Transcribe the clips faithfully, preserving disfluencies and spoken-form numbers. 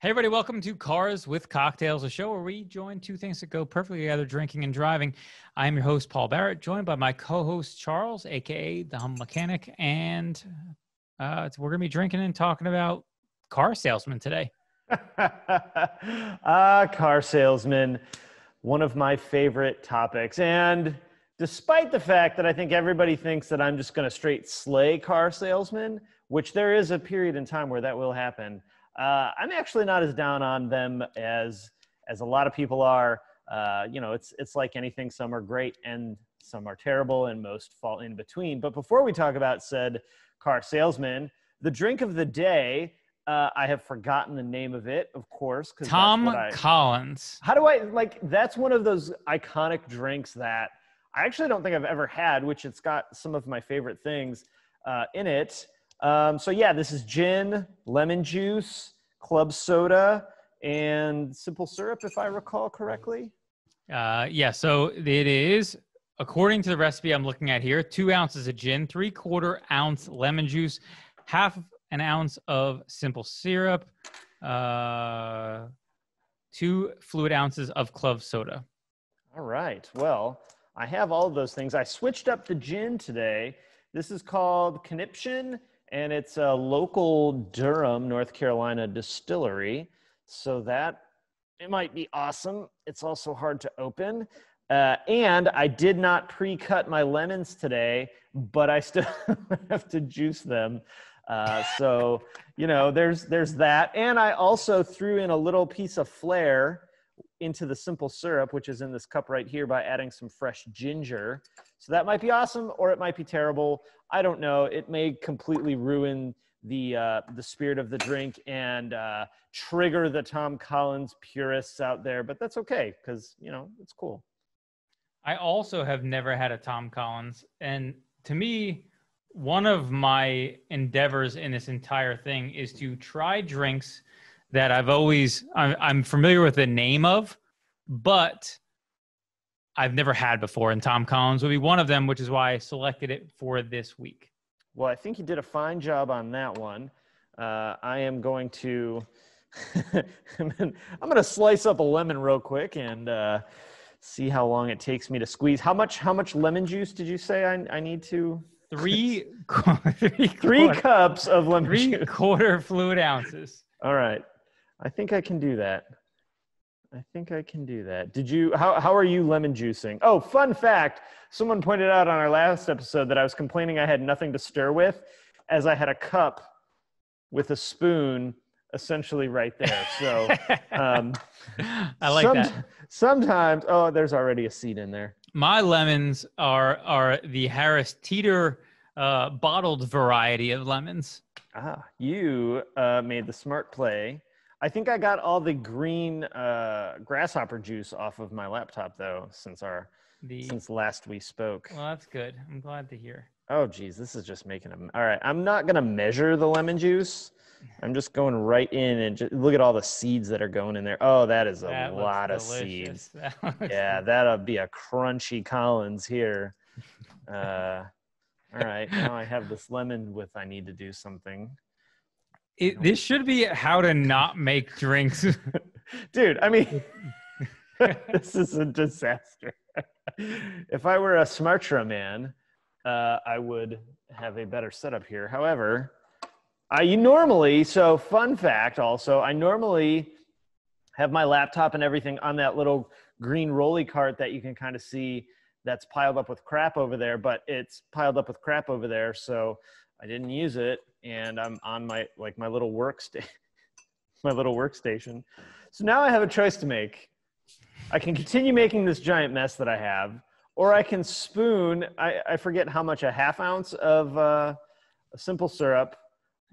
Hey everybody, welcome to Cars with Cocktails, a show where we join two things that go perfectly together, drinking and driving. I'm your host, Paul Barrett, joined by my co-host, Charles, aka The Hum Mechanic, and uh, we're going to be drinking and talking about car salesmen today. Ah, car salesmen, one of my favorite topics. And despite the fact that I think everybody thinks that I'm just going to straight slay car salesmen, which there is a period in time where that will happen, Uh, I'm actually not as down on them as as a lot of people are. Uh, you know, it's it's like anything. Some are great and some are terrible, and most fall in between. But before we talk about said car salesman, the drink of the day, uh, I have forgotten the name of it, of course. Tom I, Collins. How do I, like, that's one of those iconic drinks that I actually don't think I've ever had, which it's got some of my favorite things uh, in it. Um, so yeah, this is gin, lemon juice, club soda, and simple syrup, if I recall correctly. Uh, yeah, so it is, according to the recipe I'm looking at here, two ounces of gin, three quarter ounce lemon juice, half an ounce of simple syrup, uh, two fluid ounces of club soda. All right, well, I have all of those things. I switched up the gin today. This is called Conniption, and it's a local Durham, North Carolina distillery. So that, it might be awesome. It's also hard to open. Uh, and I did not pre-cut my lemons today, but I still have to juice them. Uh, so, you know, there's, there's that. And I also threw in a little piece of flair into the simple syrup, which is in this cup right here, by adding some fresh ginger. So that might be awesome, or it might be terrible. I don't know. It may completely ruin the uh, the spirit of the drink and uh, trigger the Tom Collins purists out there, but that's okay, because, you know, it's cool. I also have never had a Tom Collins, and to me, one of my endeavors in this entire thing is to try drinks that I've always, I'm familiar with the name of, but I've never had before, and Tom Collins would be one of them, which is why I selected it for this week. Well, I think you did a fine job on that one. Uh, I am going to, I'm going to slice up a lemon real quick and uh, see how long it takes me to squeeze. How much, how much lemon juice did you say I, I need to? Three, three, three cups of lemon three juice. Three quarter fluid ounces. All right. I think I can do that. I think I can do that. Did you, how, how are you lemon juicing? Oh, fun fact. Someone pointed out on our last episode that I was complaining I had nothing to stir with, as I had a cup with a spoon essentially right there. So um, I like some, that. Sometimes, oh, there's already a seed in there. My lemons are, are the Harris Teeter uh, bottled variety of lemons. Ah, you uh, made the smart play. I think I got all the green uh, grasshopper juice off of my laptop, though, since our the... since last we spoke. Well, that's good. I'm glad to hear. Oh, geez, this is just making them. All right, I'm not gonna measure the lemon juice. I'm just going right in and just look at all the seeds that are going in there. Oh, that is a that lot of delicious. Seeds. That yeah, that'll be a crunchy Collins here. Uh, all right, now I have this lemon with I need to do something. It, this should be how to not make drinks. Dude, I mean, this is a disaster. If I were a Smartra man, uh, I would have a better setup here. However, I normally, so fun fact also, I normally have my laptop and everything on that little green rolly cart that you can kind of see that's piled up with crap over there, but it's piled up with crap over there, so I didn't use it. And I'm on my, like my little workstation, my little workstation. So now I have a choice to make. I can continue making this giant mess that I have, or I can spoon, I, I forget how much, a half ounce of uh, simple syrup,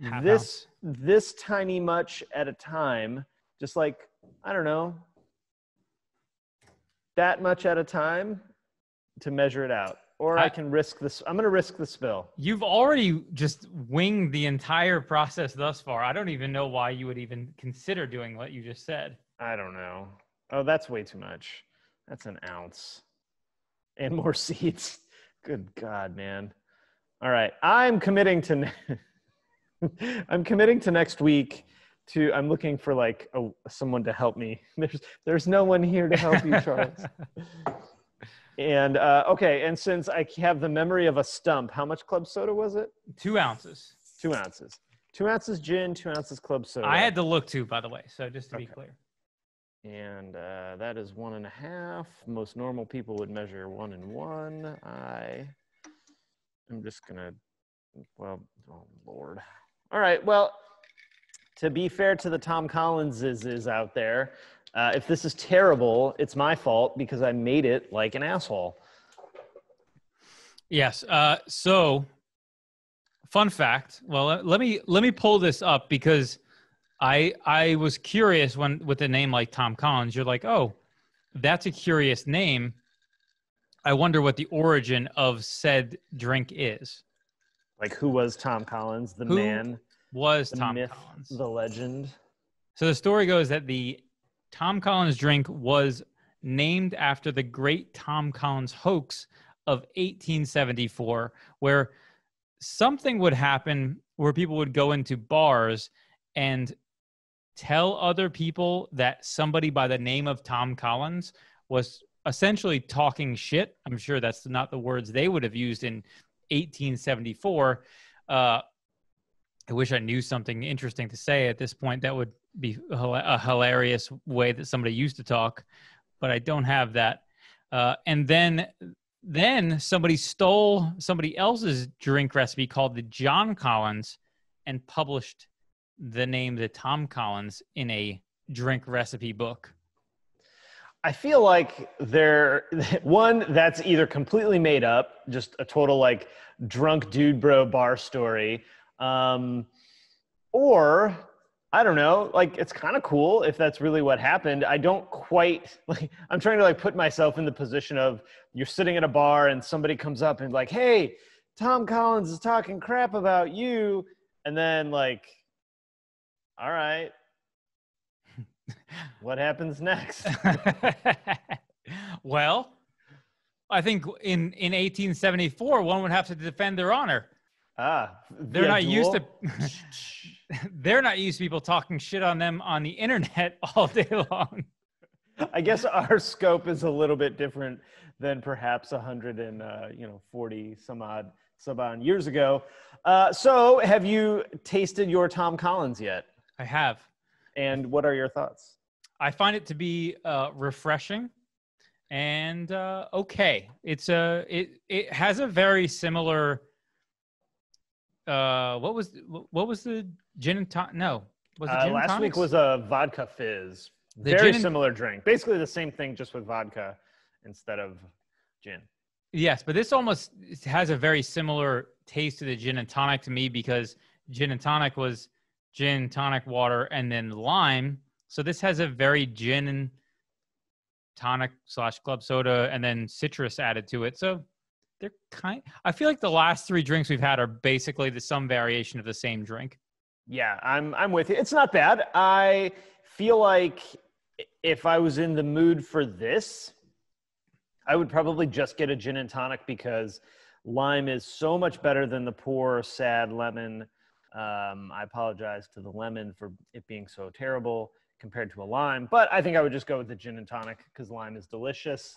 half this, ounce. This tiny much at a time, just like, I don't know, that much at a time to measure it out. Or I, I can risk this. I'm going to risk the spill. You've already just winged the entire process thus far. I don't even know why you would even consider doing what you just said. I don't know. Oh, that's way too much. That's an ounce. And more seeds. Good God, man. All right. I'm committing to, I'm committing to next week to, I'm looking for like a, someone to help me. There's, there's no one here to help you, Charles. And uh, okay, and since I have the memory of a stump, how much club soda was it? Two ounces. Two ounces. Two ounces gin, two ounces club soda. I had to look too, by the way, so just to okay. be clear. And uh, that is one and a half. Most normal people would measure one and one. I, I'm just gonna, well, oh Lord. All right, well, to be fair to the Tom Collinses is out there, Uh, if this is terrible, it's my fault because I made it like an asshole. Yes. Uh, so, fun fact. Well, let me let me pull this up because I I was curious when with a name like Tom Collins, you're like, oh, that's a curious name. I wonder what the origin of said drink is. Like, who was Tom Collins? The who man was the Tom myth, Collins, the legend. So the story goes that the Tom Collins drink was named after the great Tom Collins hoax of eighteen seventy-four, where something would happen where people would go into bars and tell other people that somebody by the name of Tom Collins was essentially talking shit. I'm sure that's not the words they would have used in eighteen seventy-four. Uh, I wish I knew something interesting to say at this point that would be a hilarious way that somebody used to talk, but I don't have that. Uh, and then, then somebody stole somebody else's drink recipe called the John Collins and published the name the Tom Collins in a drink recipe book. I feel like there, one, that's either completely made up, just a total like drunk dude bro bar story, um, or... I don't know, like, it's kind of cool if that's really what happened. I don't quite, like, I'm trying to, like, put myself in the position of you're sitting at a bar and somebody comes up and, like, hey, Tom Collins is talking crap about you. And then, like, all right, what happens next? Well, I think in, in eighteen seventy-four, one would have to defend their honor. Ah, they're not used to they're not used to people talking shit on them on the internet all day long. I guess our scope is a little bit different than perhaps a hundred and uh, you know forty some odd some odd years ago. Uh, so, have you tasted your Tom Collins yet? I have. And what are your thoughts? I find it to be uh, refreshing and uh, okay. It's a it it has a very similar. Uh, what was what was the gin and tonic? No, was it gin uh, last and week was a vodka fizz. The Very similar drink, basically the same thing, just with vodka instead of gin. Yes, but this almost has a very similar taste to the gin and tonic to me because gin and tonic was gin, tonic water, and then lime. So this has a very gin and tonic slash club soda, and then citrus added to it. So. They're kind. I feel like the last three drinks we've had are basically the, some variation of the same drink. Yeah, I'm I'm with you. It's not bad. I feel like if I was in the mood for this, I would probably just get a gin and tonic because lime is so much better than the poor, sad lemon. Um, I apologize to the lemon for it being so terrible compared to a lime, but I think I would just go with the gin and tonic because lime is delicious.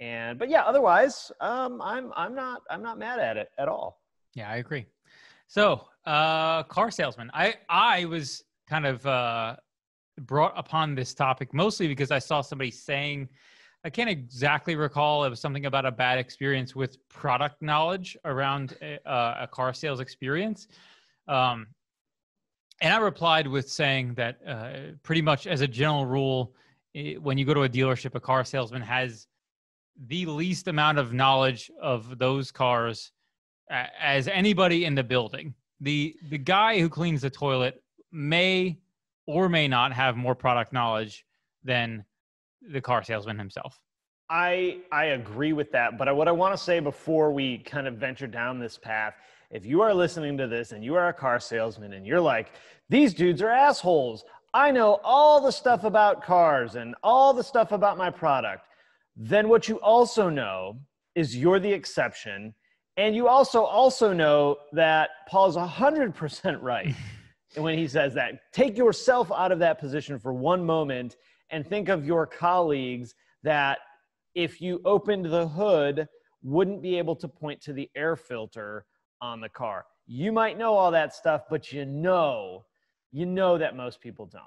And but yeah, otherwise, um, I'm I'm not I'm not mad at it at all. Yeah, I agree. So, uh, car salesman, I I was kind of uh, brought upon this topic mostly because I saw somebody saying, I can't exactly recall, it was something about a bad experience with product knowledge around a, a car sales experience, um, and I replied with saying that uh, pretty much as a general rule, it, when you go to a dealership, a car salesman has the least amount of knowledge of those cars uh, as anybody in the building. The the guy who cleans the toilet may or may not have more product knowledge than the car salesman himself. I I agree with that, but I, what I want to say before we kind of venture down this path, if you are listening to this and you are a car salesman and you're like, these dudes are assholes. I know all the stuff about cars and all the stuff about my product. Then what you also know is you're the exception. And you also also know that Paul's one hundred percent right. And when he says that, take yourself out of that position for one moment and think of your colleagues that if you opened the hood, wouldn't be able to point to the air filter on the car. You might know all that stuff, but you know, you know that most people don't.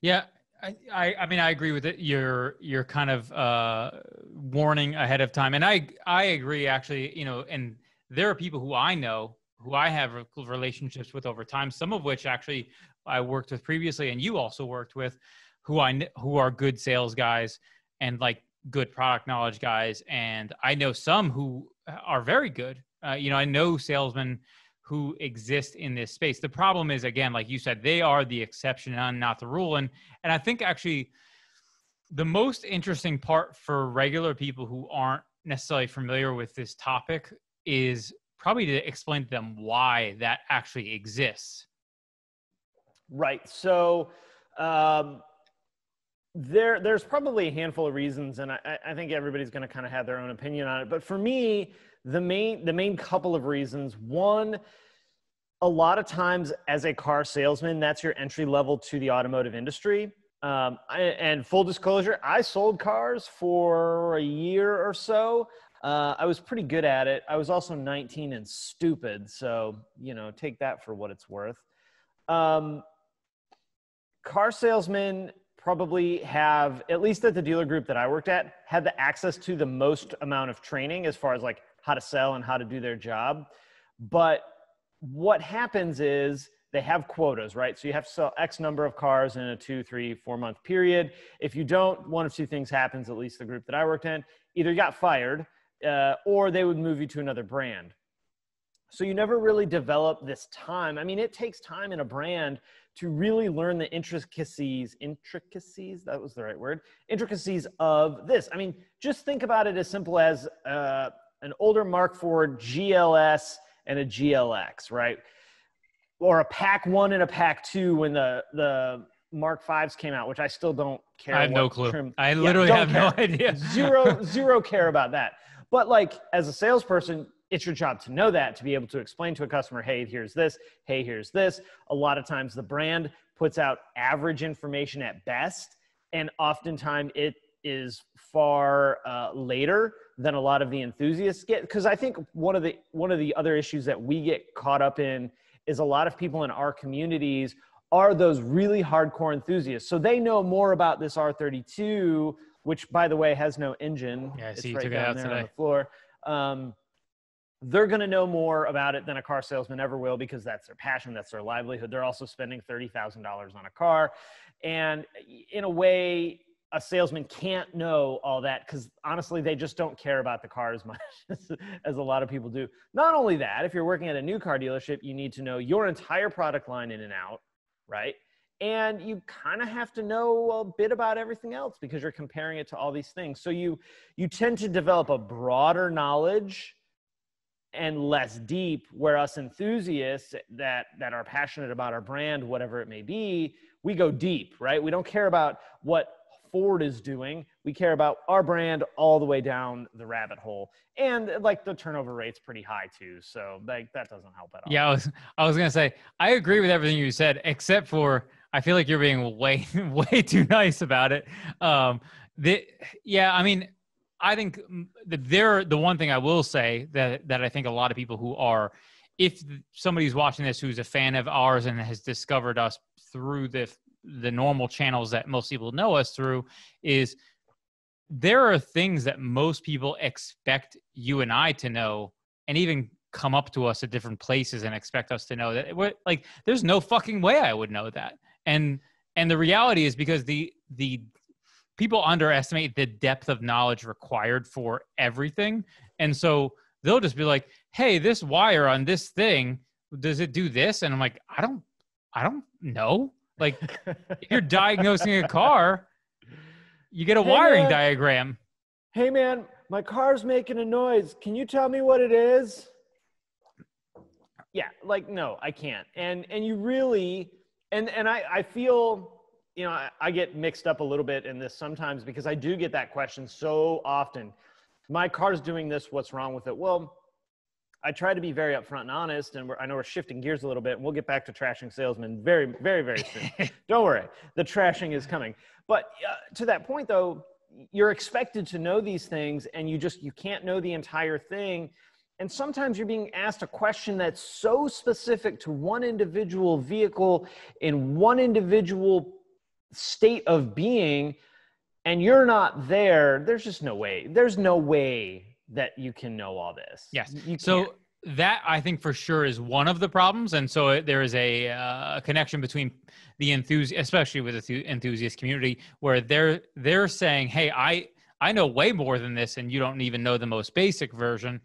Yeah. I, I, I mean, I agree with it. You're, you're kind of uh, warning ahead of time. And I, I agree actually, you know, and there are people who I know who I have relationships with over time, some of which actually I worked with previously and you also worked with, who I, who are good sales guys and like good product knowledge guys. And I know some who are very good. Uh, you know, I know salesmen who exist in this space. The problem is, again, like you said, they are the exception and not the rule. And, and I think actually the most interesting part for regular people who aren't necessarily familiar with this topic is probably to explain to them why that actually exists. Right. So um, there, there's probably a handful of reasons, and I, I think everybody's going to kind of have their own opinion on it. But for me, The main, the main couple of reasons. One, a lot of times as a car salesman, that's your entry level to the automotive industry. Um, I, and full disclosure, I sold cars for a year or so. Uh, I was pretty good at it. I was also nineteen and stupid. So, you know, take that for what it's worth. Um, car salesmen probably have, at least at the dealer group that I worked at, had the access to the most amount of training as far as like how to sell and how to do their job. But what happens is they have quotas, right? So you have to sell X number of cars in a two, three, four month period. If you don't, one of two things happens, at least the group that I worked in, either you got fired uh, or they would move you to another brand. So you never really develop this time. I mean, it takes time in a brand to really learn the intricacies, intricacies, that was the right word, intricacies of this. I mean, just think about it as simple as, uh, an older Mark four G L S and a G L X, right? Or a pack one and a pack two when the, the Mark fives came out, which I still don't care. I have no clue. Trim. I literally yeah, have care. no idea. zero, zero care about that. But like as a salesperson, it's your job to know that, to be able to explain to a customer, hey, here's this, hey, here's this. A lot of times the brand puts out average information at best. And oftentimes it is far uh, later than a lot of the enthusiasts get. Because I think one of the one of the other issues that we get caught up in is a lot of people in our communities are those really hardcore enthusiasts. So they know more about this R thirty-two, which by the way has no engine. Yeah, I see you took it out today. It's right down there on the floor. Um, they're gonna know more about it than a car salesman ever will because that's their passion, that's their livelihood. They're also spending thirty thousand dollars on a car. And in a way, a salesman can't know all that because honestly, they just don't care about the car as much as, as a lot of people do. Not only that, if you're working at a new car dealership, you need to know your entire product line in and out, right? And you kind of have to know a bit about everything else because you're comparing it to all these things. So you, you tend to develop a broader knowledge and less deep, where us enthusiasts that, that are passionate about our brand, whatever it may be, we go deep, right? We don't care about what Ford is doing. We care about our brand all the way down the rabbit hole. And like the turnover rate's pretty high too. So like that doesn't help at all. Yeah, I was, I was going to say, I agree with everything you said, except for, I feel like you're being way, way too nice about it. Um, the, yeah, I mean, I think that there, the one thing I will say that, that I think a lot of people who are, if somebody's watching this, who's a fan of ours and has discovered us through this, the normal channels that most people know us through, is there are things that most people expect you and I to know, and even come up to us at different places and expect us to know that we're, like, there's no fucking way I would know that. And, and the reality is because the, the people underestimate the depth of knowledge required for everything. And so they'll just be like, hey, this wire on this thing, does it do this? And I'm like, I don't, I don't know. Like, if you're diagnosing a car, you get a hey wiring man. diagram. Hey, man, my car's making a noise. Can you tell me what it is? Yeah, like, no, I can't. And and you really, and, and I, I feel, you know, I, I get mixed up a little bit in this sometimes because I do get that question so often. My car's doing this. What's wrong with it? Well, I try to be very upfront and honest, and we're, I know we're shifting gears a little bit, and we'll get back to trashing salesmen very, very, very soon. Don't worry, the trashing is coming. But uh, to that point, though, you're expected to know these things, and you just you can't know the entire thing. And sometimes you're being asked a question that's so specific to one individual vehicle in one individual state of being, and you're not there. There's just no way. There's no way that you can know all this. Yes. So that I think for sure is one of the problems. And so there is a uh, connection between the enthusiast, especially with the enthusiast community, where they're, they're saying, hey, I, I know way more than this, and you don't even know the most basic version.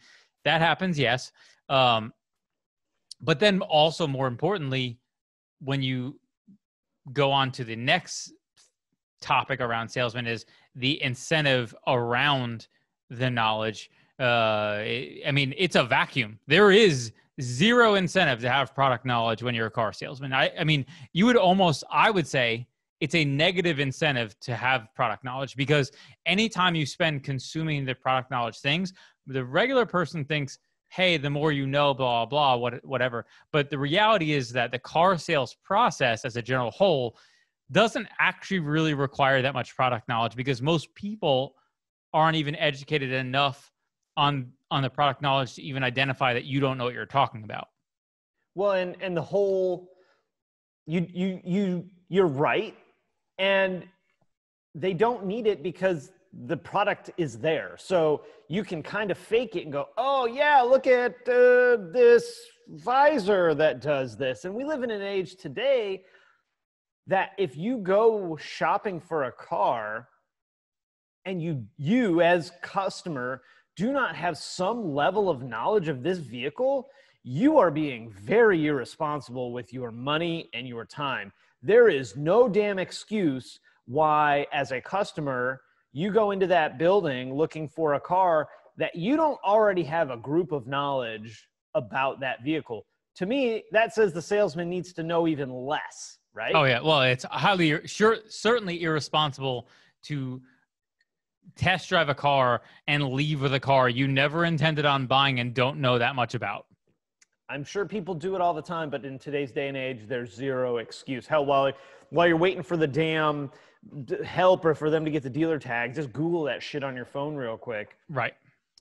That happens. Yes. Um, but then also more importantly, when you go on to the next topic around salesmen is the incentive around the knowledge. Uh, I mean, it's a vacuum. There is zero incentive to have product knowledge when you're a car salesman. I, I mean, you would almost, I would say it's a negative incentive to have product knowledge, because anytime you spend consuming the product knowledge things, the regular person thinks, hey, the more you know, blah, blah, what, whatever. But the reality is that the car sales process as a general whole doesn't actually really require that much product knowledge, because most people aren't even educated enough on, on the product knowledge to even identify that you don't know what you're talking about. Well, and, and the whole, you, you, you, you're right. And they don't need it because the product is there. So you can kind of fake it and go, oh yeah, look at uh, this visor that does this. And we live in an age today that if you go shopping for a car, and you, you as customer do not have some level of knowledge of this vehicle, you are being very irresponsible with your money and your time. There is no damn excuse why, as a customer, you go into that building looking for a car that you don't already have a group of knowledge about that vehicle. To me, that says the salesman needs to know even less, right? Oh yeah, well, it's highly, sure, certainly irresponsible to test drive a car and leave with a car you never intended on buying and don't know that much about. I'm sure people do it all the time, but in today's day and age, there's zero excuse. Hell, while, while you're waiting for the damn help or for them to get the dealer tag, just Google that shit on your phone real quick. Right.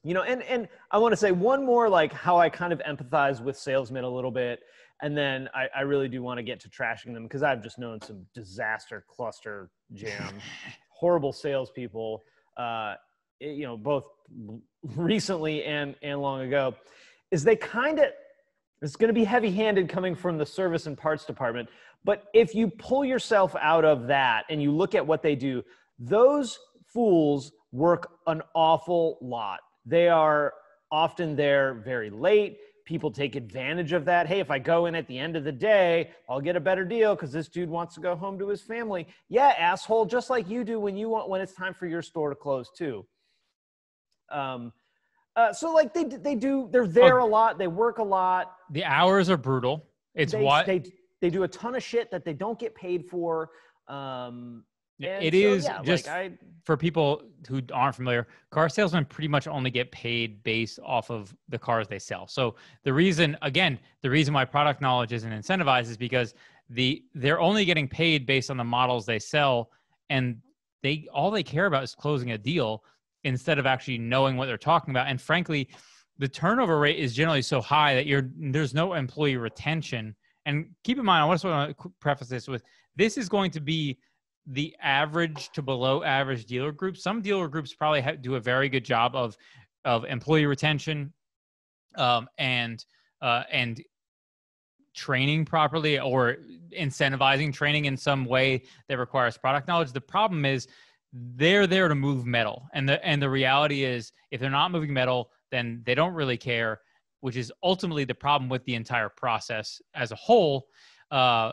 You know, and, and I want to say one more, like how I kind of empathize with salesmen a little bit. And then I, I really do want to get to trashing them, because I've just known some disaster cluster jam, horrible salespeople. Uh, you know, both recently and, and long ago, is they kind of, it's going to be heavy handed coming from the service and parts department. But if you pull yourself out of that and you look at what they do, those fools work an awful lot. They are often there very late. People take advantage of that. Hey, if I go in at the end of the day, I'll get a better deal because this dude wants to go home to his family. Yeah, asshole, just like you do when you want when it's time for your store to close too. Um, uh, so like they they do, they're there oh, a lot. They work a lot. The hours are brutal. It's they, what they they do a ton of shit that they don't get paid for. Um, it so, is yeah, just like I, for people who aren't familiar, car salesmen pretty much only get paid based off of the cars they sell. So the reason, again, the reason why product knowledge isn't incentivized is because the, they're only getting paid based on the models they sell, and they, all they care about is closing a deal instead of actually knowing what they're talking about. And frankly, the turnover rate is generally so high that you're, there's no employee retention. And keep in mind, I just want to preface this with, this is going to be the average to below average dealer group. Some dealer groups probably have, do a very good job of, of employee retention um, and, uh, and training properly, or incentivizing training in some way that requires product knowledge. The problem is they're there to move metal. And the, and the reality is if they're not moving metal, then they don't really care, which is ultimately the problem with the entire process as a whole. Uh,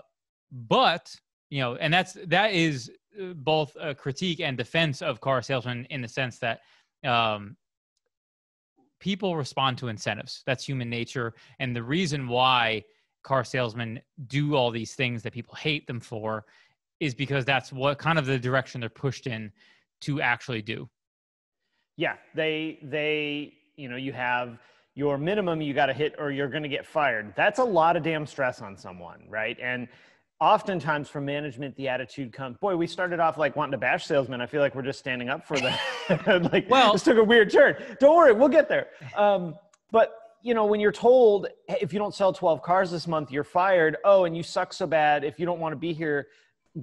but You know, and that's, that is both a critique and defense of car salesmen, in the sense that um, people respond to incentives. That's human nature. And the reason why car salesmen do all these things that people hate them for is because that's what kind of the direction they're pushed in to actually do. Yeah. They, they, you know, you have your minimum you got to hit or you're going to get fired. That's a lot of damn stress on someone, right? And oftentimes from management, the attitude comes, boy, we started off like wanting to bash salesmen. I feel like we're just standing up for them. Like, well, this took a weird turn. Don't worry, we'll get there. Um, but you know, when you're told, hey, if you don't sell twelve cars this month, you're fired. Oh, and you suck so bad. If you don't want to be here,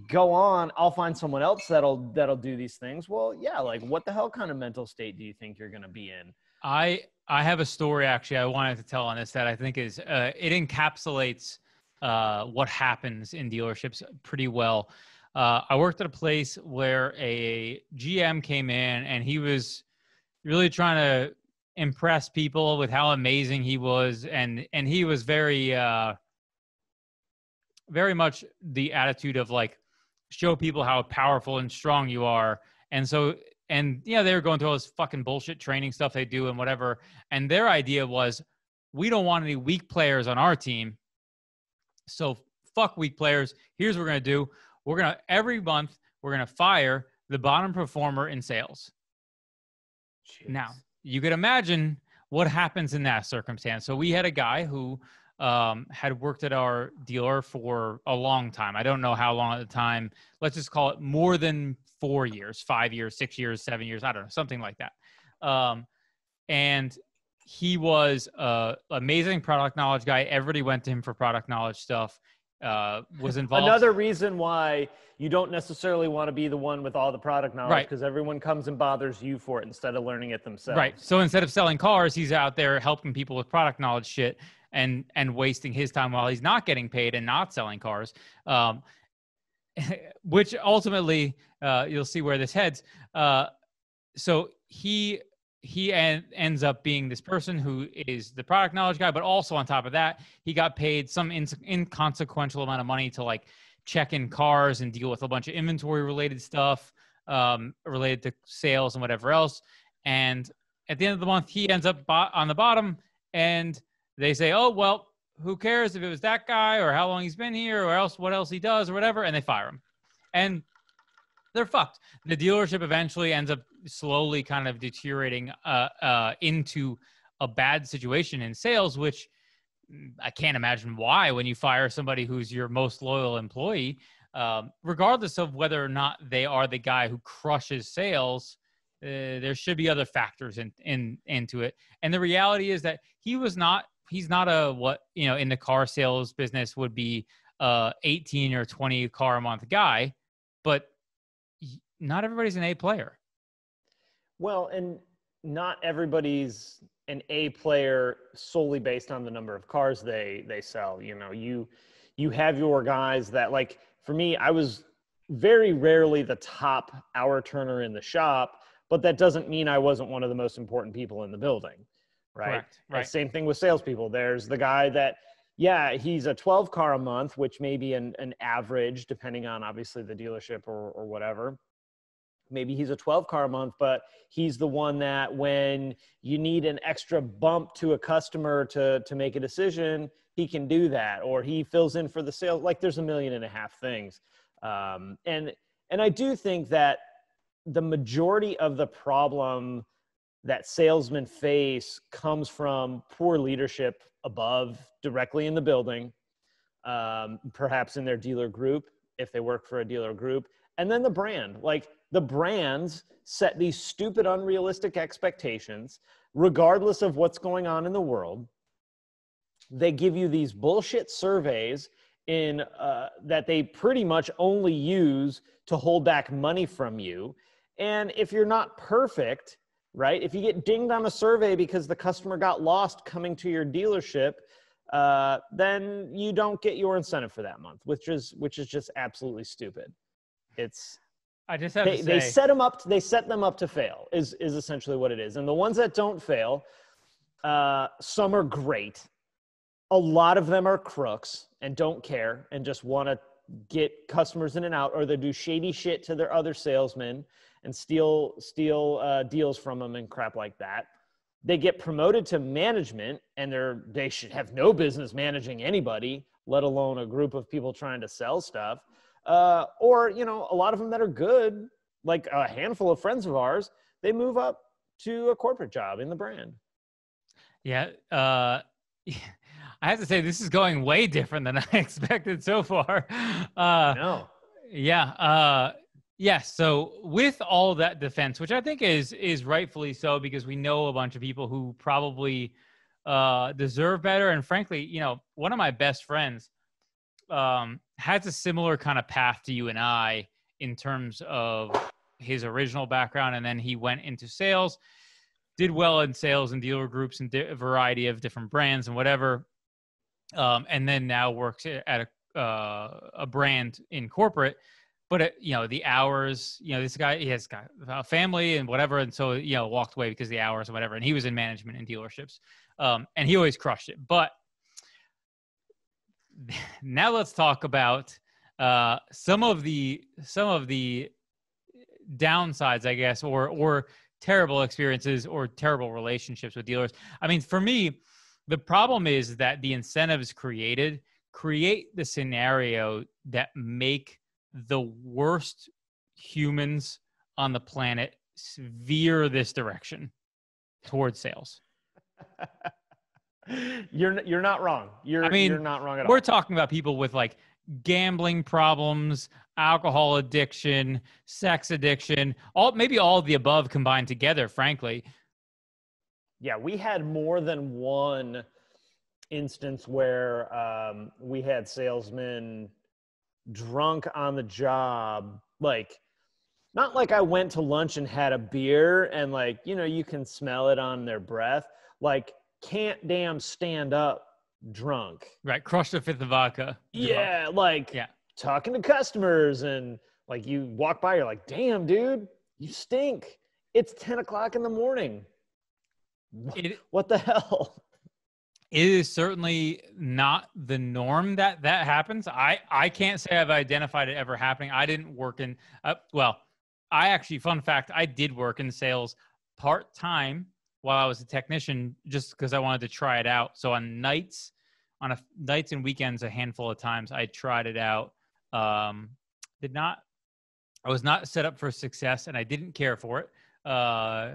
go on. I'll find someone else that'll, that'll do these things. Well, yeah. Like, what the hell kind of mental state do you think you're going to be in? I, I have a story actually I wanted to tell on this that I think is, uh, it encapsulates Uh, what happens in dealerships pretty well. Uh, I worked at a place where a G M came in and he was really trying to impress people with how amazing he was. And, and he was very, uh, very much the attitude of like, show people how powerful and strong you are. And so, and yeah, they were going through all this fucking bullshit training stuff they do and whatever. And their idea was, we don't want any weak players on our team. So fuck weak players. Here's what we're going to do. We're going to, every month, we're going to fire the bottom performer in sales. Jeez. Now, you could imagine what happens in that circumstance. So we had a guy who um, had worked at our dealer for a long time. I don't know how long at the time. Let's just call it more than four years, five years, six years, seven years. I don't know, something like that. Um, and he was an amazing product knowledge guy. Everybody went to him for product knowledge stuff, uh, was involved. Another reason why you don't necessarily want to be the one with all the product knowledge, because right. everyone comes and bothers you for it instead of learning it themselves. Right. So instead of selling cars, he's out there helping people with product knowledge shit and, and wasting his time while he's not getting paid and not selling cars, um, which ultimately uh, you'll see where this heads. Uh, so he... he en- ends up being this person who is the product knowledge guy, but also on top of that, he got paid some in- inconsequential amount of money to like check in cars and deal with a bunch of inventory related stuff, um, related to sales and whatever else. And at the end of the month, he ends up bo- on the bottom and they say, oh, well, who cares if it was that guy or how long he's been here or else what else he does or whatever. And they fire him and they're fucked. The dealership eventually ends up slowly kind of deteriorating uh, uh, into a bad situation in sales, which I can't imagine why when you fire somebody who's your most loyal employee, um, regardless of whether or not they are the guy who crushes sales, uh, there should be other factors in, in into it. And the reality is that he was not, he's not a, what, you know, in the car sales business would be uh eighteen or twenty car a month guy, but not everybody's an A player. Well, and not everybody's an A player solely based on the number of cars they they sell. You know, you you have your guys that, like, for me, I was very rarely the top hour turner in the shop, but that doesn't mean I wasn't one of the most important people in the building, right? Correct, right. Same thing with salespeople. There's the guy that, yeah, he's a twelve car a month, which may be an, an average, depending on obviously the dealership or or whatever. Maybe he's a twelve car a month, but he's the one that when you need an extra bump to a customer to, to make a decision, he can do that, or he fills in for the sale. Like, there's a million and a half things. Um, and, and I do think that the majority of the problem that salesmen face comes from poor leadership above, directly in the building, um, perhaps in their dealer group, if they work for a dealer group, and then the brand. Like, the brands set these stupid, unrealistic expectations, regardless of what's going on in the world. They give you these bullshit surveys in uh, that they pretty much only use to hold back money from you. And if you're not perfect, right? If you get dinged on a survey because the customer got lost coming to your dealership, uh, then you don't get your incentive for that month, which is which is just absolutely stupid. It's I just have they, to say. They set them up. They set them up to fail. Is is essentially what it is. And the ones that don't fail, uh, some are great. A lot of them are crooks and don't care and just want to get customers in and out, or they do shady shit to their other salesmen and steal steal uh, deals from them and crap like that. They get promoted to management, and they're they should have no business managing anybody, let alone a group of people trying to sell stuff. Uh, or, you know, a lot of them that are good, like a handful of friends of ours, they move up to a corporate job in the brand. Yeah. Uh, I have to say, this is going way different than I expected so far. Uh, no. Yeah. Uh, yeah. So with all that defense, which I think is, is rightfully so, because we know a bunch of people who probably uh, deserve better. And frankly, you know, one of my best friends um, has a similar kind of path to you and I in terms of his original background. And then he went into sales, did well in sales and dealer groups and a variety of different brands and whatever. Um, and then now works at a, uh, a brand in corporate, but it, you know, the hours, you know, this guy, he has got a family and whatever. And so, you know, walked away because of the hours and whatever. And he was in management and dealerships. Um, and he always crushed it. But now let's talk about, uh, some of the, some of the downsides, I guess, or, or, terrible experiences or terrible relationships with dealers. I mean, for me, the problem is that the incentives created create the scenario that make the worst humans on the planet veer this direction towards sales. You're, you're not wrong. You're, I mean, you're not wrong at all. We're talking about people with like gambling problems, alcohol addiction, sex addiction, all maybe all of the above combined together, frankly. Yeah, we had more than one instance where um, we had salesmen drunk on the job. Like, not like I went to lunch and had a beer and like, you know, you can smell it on their breath. Like, can't damn stand up drunk. Right, crushed a fifth of vodka. Yeah, like, yeah. Talking to customers and like you walk by, you're like, damn, dude, you stink. It's ten o'clock in the morning. It, what the hell? It is certainly not the norm that that happens. I, I can't say I've identified it ever happening. I didn't work in, uh, well, I actually, fun fact, I did work in sales part-time while I was a technician just because I wanted to try it out. So on nights, on a, nights and weekends, a handful of times, I tried it out. Um, did not, I was not set up for success and I didn't care for it. Uh,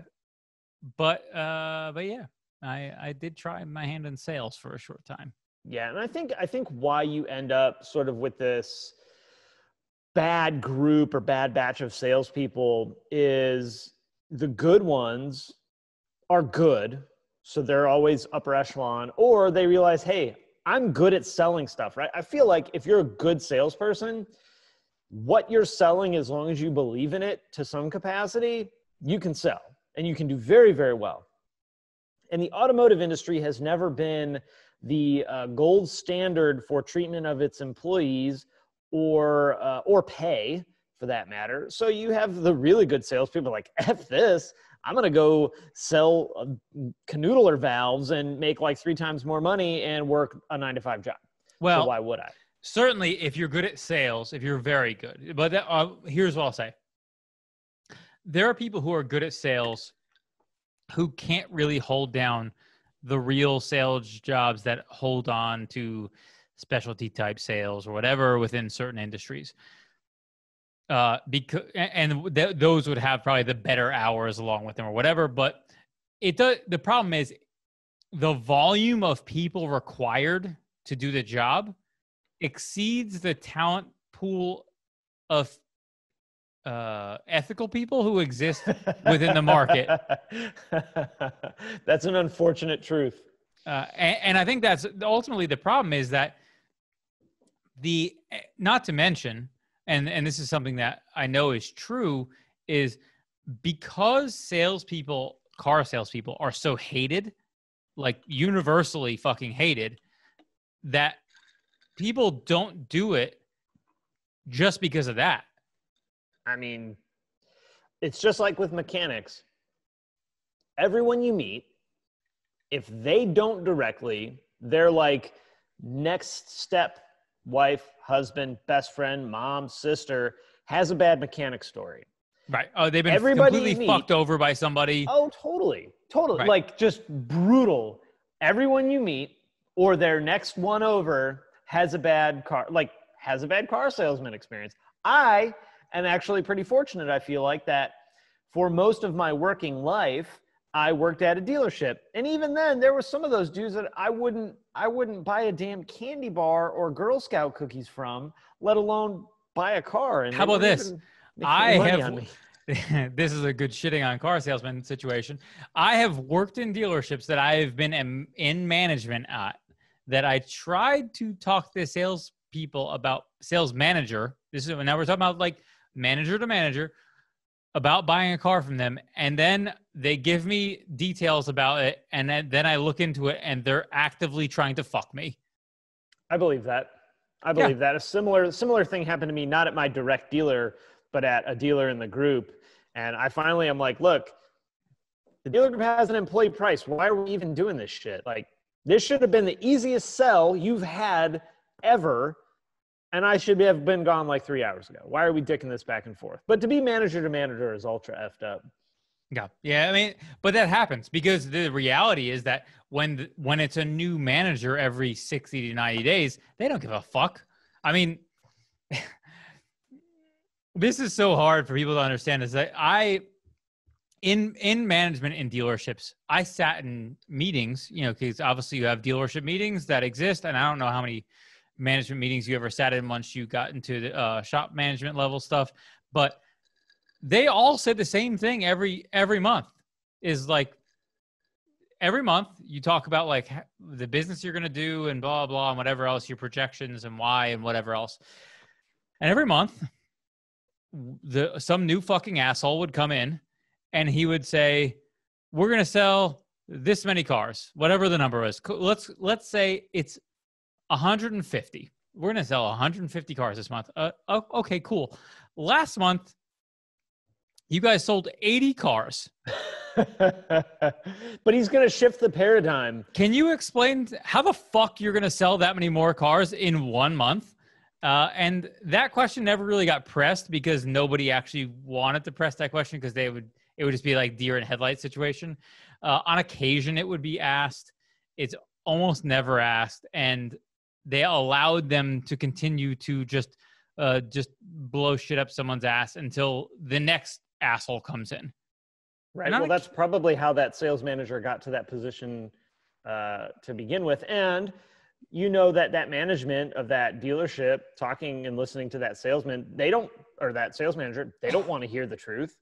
but, uh, but yeah, I, I did try my hand in sales for a short time. Yeah. And I think, I think why you end up sort of with this bad group or bad batch of salespeople is the good ones are good. So they're always upper echelon, or they realize, hey, I'm good at selling stuff, right? I feel like if you're a good salesperson, what you're selling, as long as you believe in it to some capacity, you can sell and you can do very, very well. And the automotive industry has never been the uh, gold standard for treatment of its employees or, uh, or pay for that matter. So you have the really good salespeople like, F this, I'm going to go sell uh, canoodler valves and make like three times more money and work a nine to five job. Well, so why would I? Certainly if you're good at sales, if you're very good, but that, uh, here's what I'll say. There are people who are good at sales who can't really hold down the real sales jobs that hold on to specialty type sales or whatever within certain industries. Uh, because and th those would have probably the better hours along with them or whatever, but it does. The problem is the volume of people required to do the job exceeds the talent pool of uh, ethical people who exist within the market. That's an unfortunate truth, uh, and, and I think that's ultimately the problem. Is that the not to mention. And, and this is something that I know is true, is because salespeople, car salespeople are so hated, like universally fucking hated, that people don't do it just because of that. I mean, it's just like with mechanics. Everyone you meet, if they don't directly, they're like next step. Wife, husband, best friend, mom, sister has a bad mechanic story. Right. Oh, they've been Everybody completely meet, fucked over by somebody. Oh, totally. Totally. Right. Like just brutal. Everyone you meet or their next one over has a bad car, like has a bad car salesman experience. I am actually pretty fortunate. I feel like that for most of my working life, I worked at a dealership. And even then, there were some of those dudes that I wouldn't, I wouldn't buy a damn candy bar or Girl Scout cookies from, let alone buy a car. And how about this? I have, this is a good shitting on car salesman situation. I have worked in dealerships that I've been in, in management at, that I tried to talk to the sales people about sales manager. This is now we're talking about like manager to manager, about buying a car from them, and then they give me details about it, and then, then I look into it, and they're actively trying to fuck me. I believe that. I believe yeah. that. A similar similar thing happened to me, not at my direct dealer, but at a dealer in the group. And I finally am like, look, the dealer group has an employee price. Why are we even doing this shit? Like, this should have been the easiest sell you've had ever. And I should have been gone like three hours ago. Why are we dicking this back and forth? But to be manager to manager is ultra effed up. Yeah. Yeah. I mean, but that happens because the reality is that when, the, when it's a new manager every sixty to ninety days, they don't give a fuck. I mean, this is so hard for people to understand is that I, in, in management in dealerships, I sat in meetings, you know, because obviously you have dealership meetings that exist. And I don't know how many management meetings you ever sat in once you got into the uh, shop management level stuff, but they all said the same thing every, every month is like, every month you talk about like the business you're going to do and blah, blah, and whatever else, your projections and why and whatever else. And every month the, some new fucking asshole would come in and he would say, we're going to sell this many cars, whatever the number is. Let's, let's say it's one hundred fifty. We're going to sell one hundred fifty cars this month. Uh, okay, cool. Last month, you guys sold eighty cars. But he's going to shift the paradigm. Can you explain how the fuck you're going to sell that many more cars in one month? Uh, and that question never really got pressed because nobody actually wanted to press that question because they would, it would just be like deer in headlights situation. Uh, on occasion, it would be asked. It's almost never asked. And they allowed them to continue to just, uh, just blow shit up someone's ass until the next asshole comes in. Right. Well, that's probably how that sales manager got to that position uh, to begin with. And you know that that management of that dealership talking and listening to that salesman, they don't, or that sales manager, they don't want to hear the truth.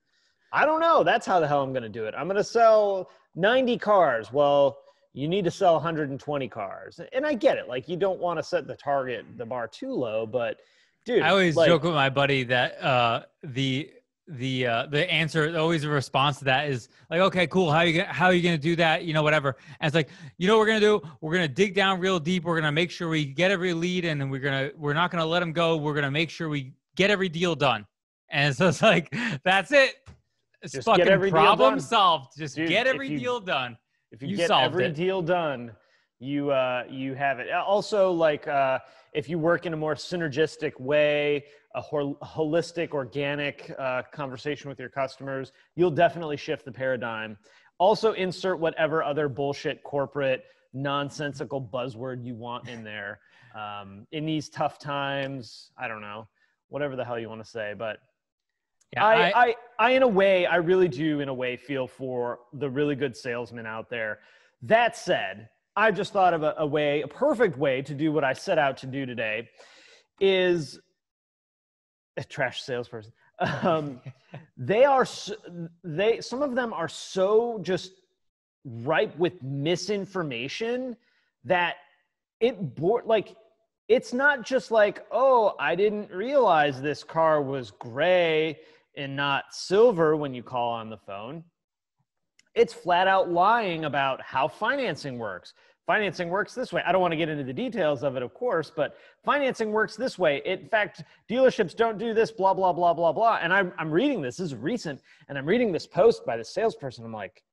I don't know. That's how the hell I'm going to do it. I'm going to sell ninety cars. Well, you need to sell one hundred twenty cars. And I get it. Like, you don't want to set the target, the bar too low, but dude, I always like, joke with my buddy that, uh, the, the, uh, the answer, always a response to that is like, okay, cool. How are you gonna, how are you going to do that? You know, whatever. And it's like, you know what we're going to do? We're going to dig down real deep. We're going to make sure we get every lead, and then we're going to, we're not going to let them go. We're going to make sure we get every deal done. And so it's like, that's it. It's just fucking get every problem solved. Just dude, get every you, deal done. If you, you get every it. deal done, you uh, you have it. Also, like uh, if you work in a more synergistic way, a hol holistic, organic uh, conversation with your customers, you'll definitely shift the paradigm. Also, insert whatever other bullshit, corporate, nonsensical buzzword you want in there. Um, in these tough times, I don't know, whatever the hell you want to say, but. Yeah, I, I, I, I, in a way, I really do, in a way, feel for the really good salesmen out there. That said, I just thought of a, a way, a perfect way to do what I set out to do today is a trash salesperson. Um, they are, they, some of them are so just ripe with misinformation that it bored, like, it's not just like, oh, I didn't realize this car was gray and not silver when you call on the phone. It's flat out lying about how financing works. Financing works this way. I don't want to get into the details of it, of course, but financing works this way. In fact, dealerships don't do this, blah, blah, blah, blah, blah. And I'm, I'm reading this. This is recent. And I'm reading this post by the salesperson. I'm like,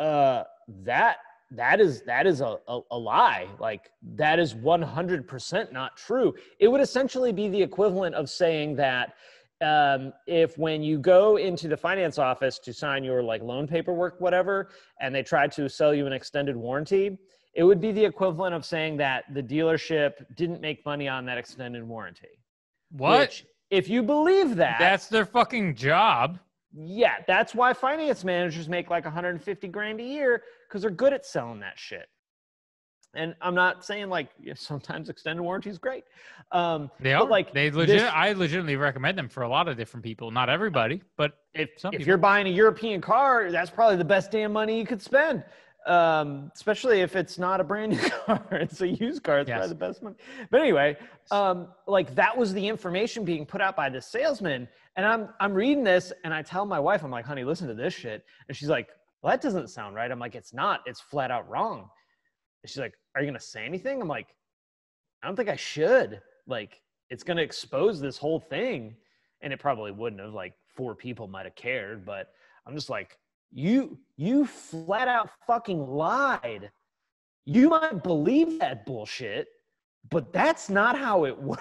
uh, that... That is, that is a, a, a lie. Like, that is one hundred percent not true. It would essentially be the equivalent of saying that um, if when you go into the finance office to sign your like loan paperwork, whatever, and they try to sell you an extended warranty, it would be the equivalent of saying that the dealership didn't make money on that extended warranty. What? Which, if you believe that. That's their fucking job. Yeah, that's why finance managers make like a hundred fifty grand a year, because they're good at selling that shit. And I'm not saying like, you know, sometimes extended warranty is great. Um, they are. Like, they legit, this, I legitimately recommend them for a lot of different people. Not everybody, but if, some if people. You're buying a European car, that's probably the best damn money you could spend. Um, especially if it's not a brand new car, it's a used car, it's yes. probably the best money. But anyway, um, like that was the information being put out by the salesman. And I'm, I'm reading this and I tell my wife, I'm like, honey, listen to this shit. And she's like, well, that doesn't sound right. I'm like, it's not, it's flat out wrong. And she's like, are you going to say anything? I'm like, I don't think I should. Like, it's going to expose this whole thing. And it probably wouldn't have, like four people might've cared, but I'm just like, you, you flat out fucking lied. You might believe that bullshit, but that's not how it works.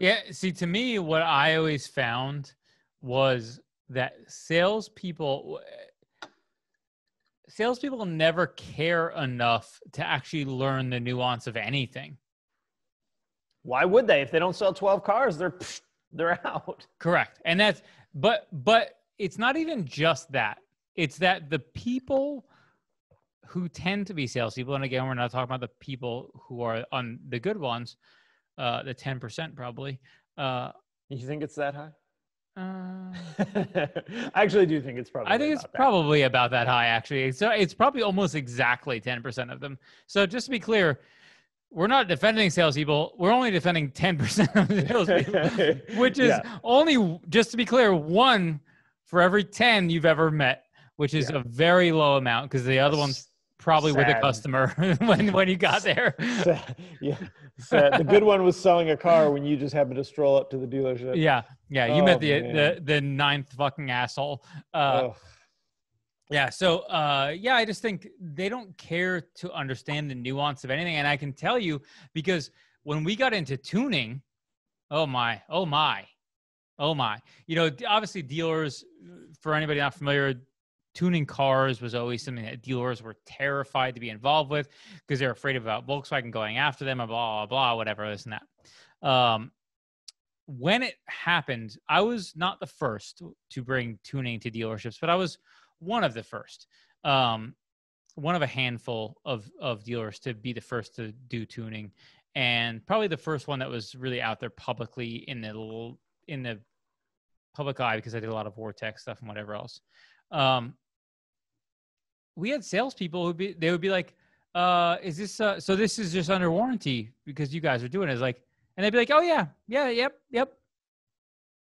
Yeah. See, to me, what I always found was that salespeople, salespeople never care enough to actually learn the nuance of anything. Why would they? If they don't sell twelve cars, they're, they're out. Correct. And that's, but, but it's not even just that. It's that the people who tend to be salespeople, and again, we're not talking about the people who are on the good ones, uh, the ten percent probably. Uh, you think it's that high? Uh, I actually do think it's probably. I think it's that. probably about that high, actually. So it's probably almost exactly ten percent of them. So just to be clear, we're not defending salespeople. We're only defending ten percent of salespeople, which is yeah. only, just to be clear, one for every ten you've ever met. Which is yeah. a very low amount, because the other one's probably Sad. with a customer when, when you got there. Sad. Yeah, Sad. The good one was selling a car when you just happened to stroll up to the dealership. Yeah, yeah, you oh, met the, the the ninth fucking asshole. Uh, oh. Yeah, so uh, yeah, I just think they don't care to understand the nuance of anything. And I can tell you, because when we got into tuning, oh my, oh my, oh my. You know, obviously dealers, for anybody not familiar, tuning cars was always something that dealers were terrified to be involved with, because they're afraid about Volkswagen going after them, blah, blah, blah, whatever, this and that. Um, when it happened, I was not the first to bring tuning to dealerships, but I was one of the first, um, one of a handful of, of dealers to be the first to do tuning, and probably the first one that was really out there publicly in the, in the public eye, because I did a lot of Vortex stuff and whatever else. Um, we had salespeople who be, they would be like, uh, is this, uh, so this is just under warranty because you guys are doing it. It's like, and they'd be like, oh yeah, yeah, yep, yep.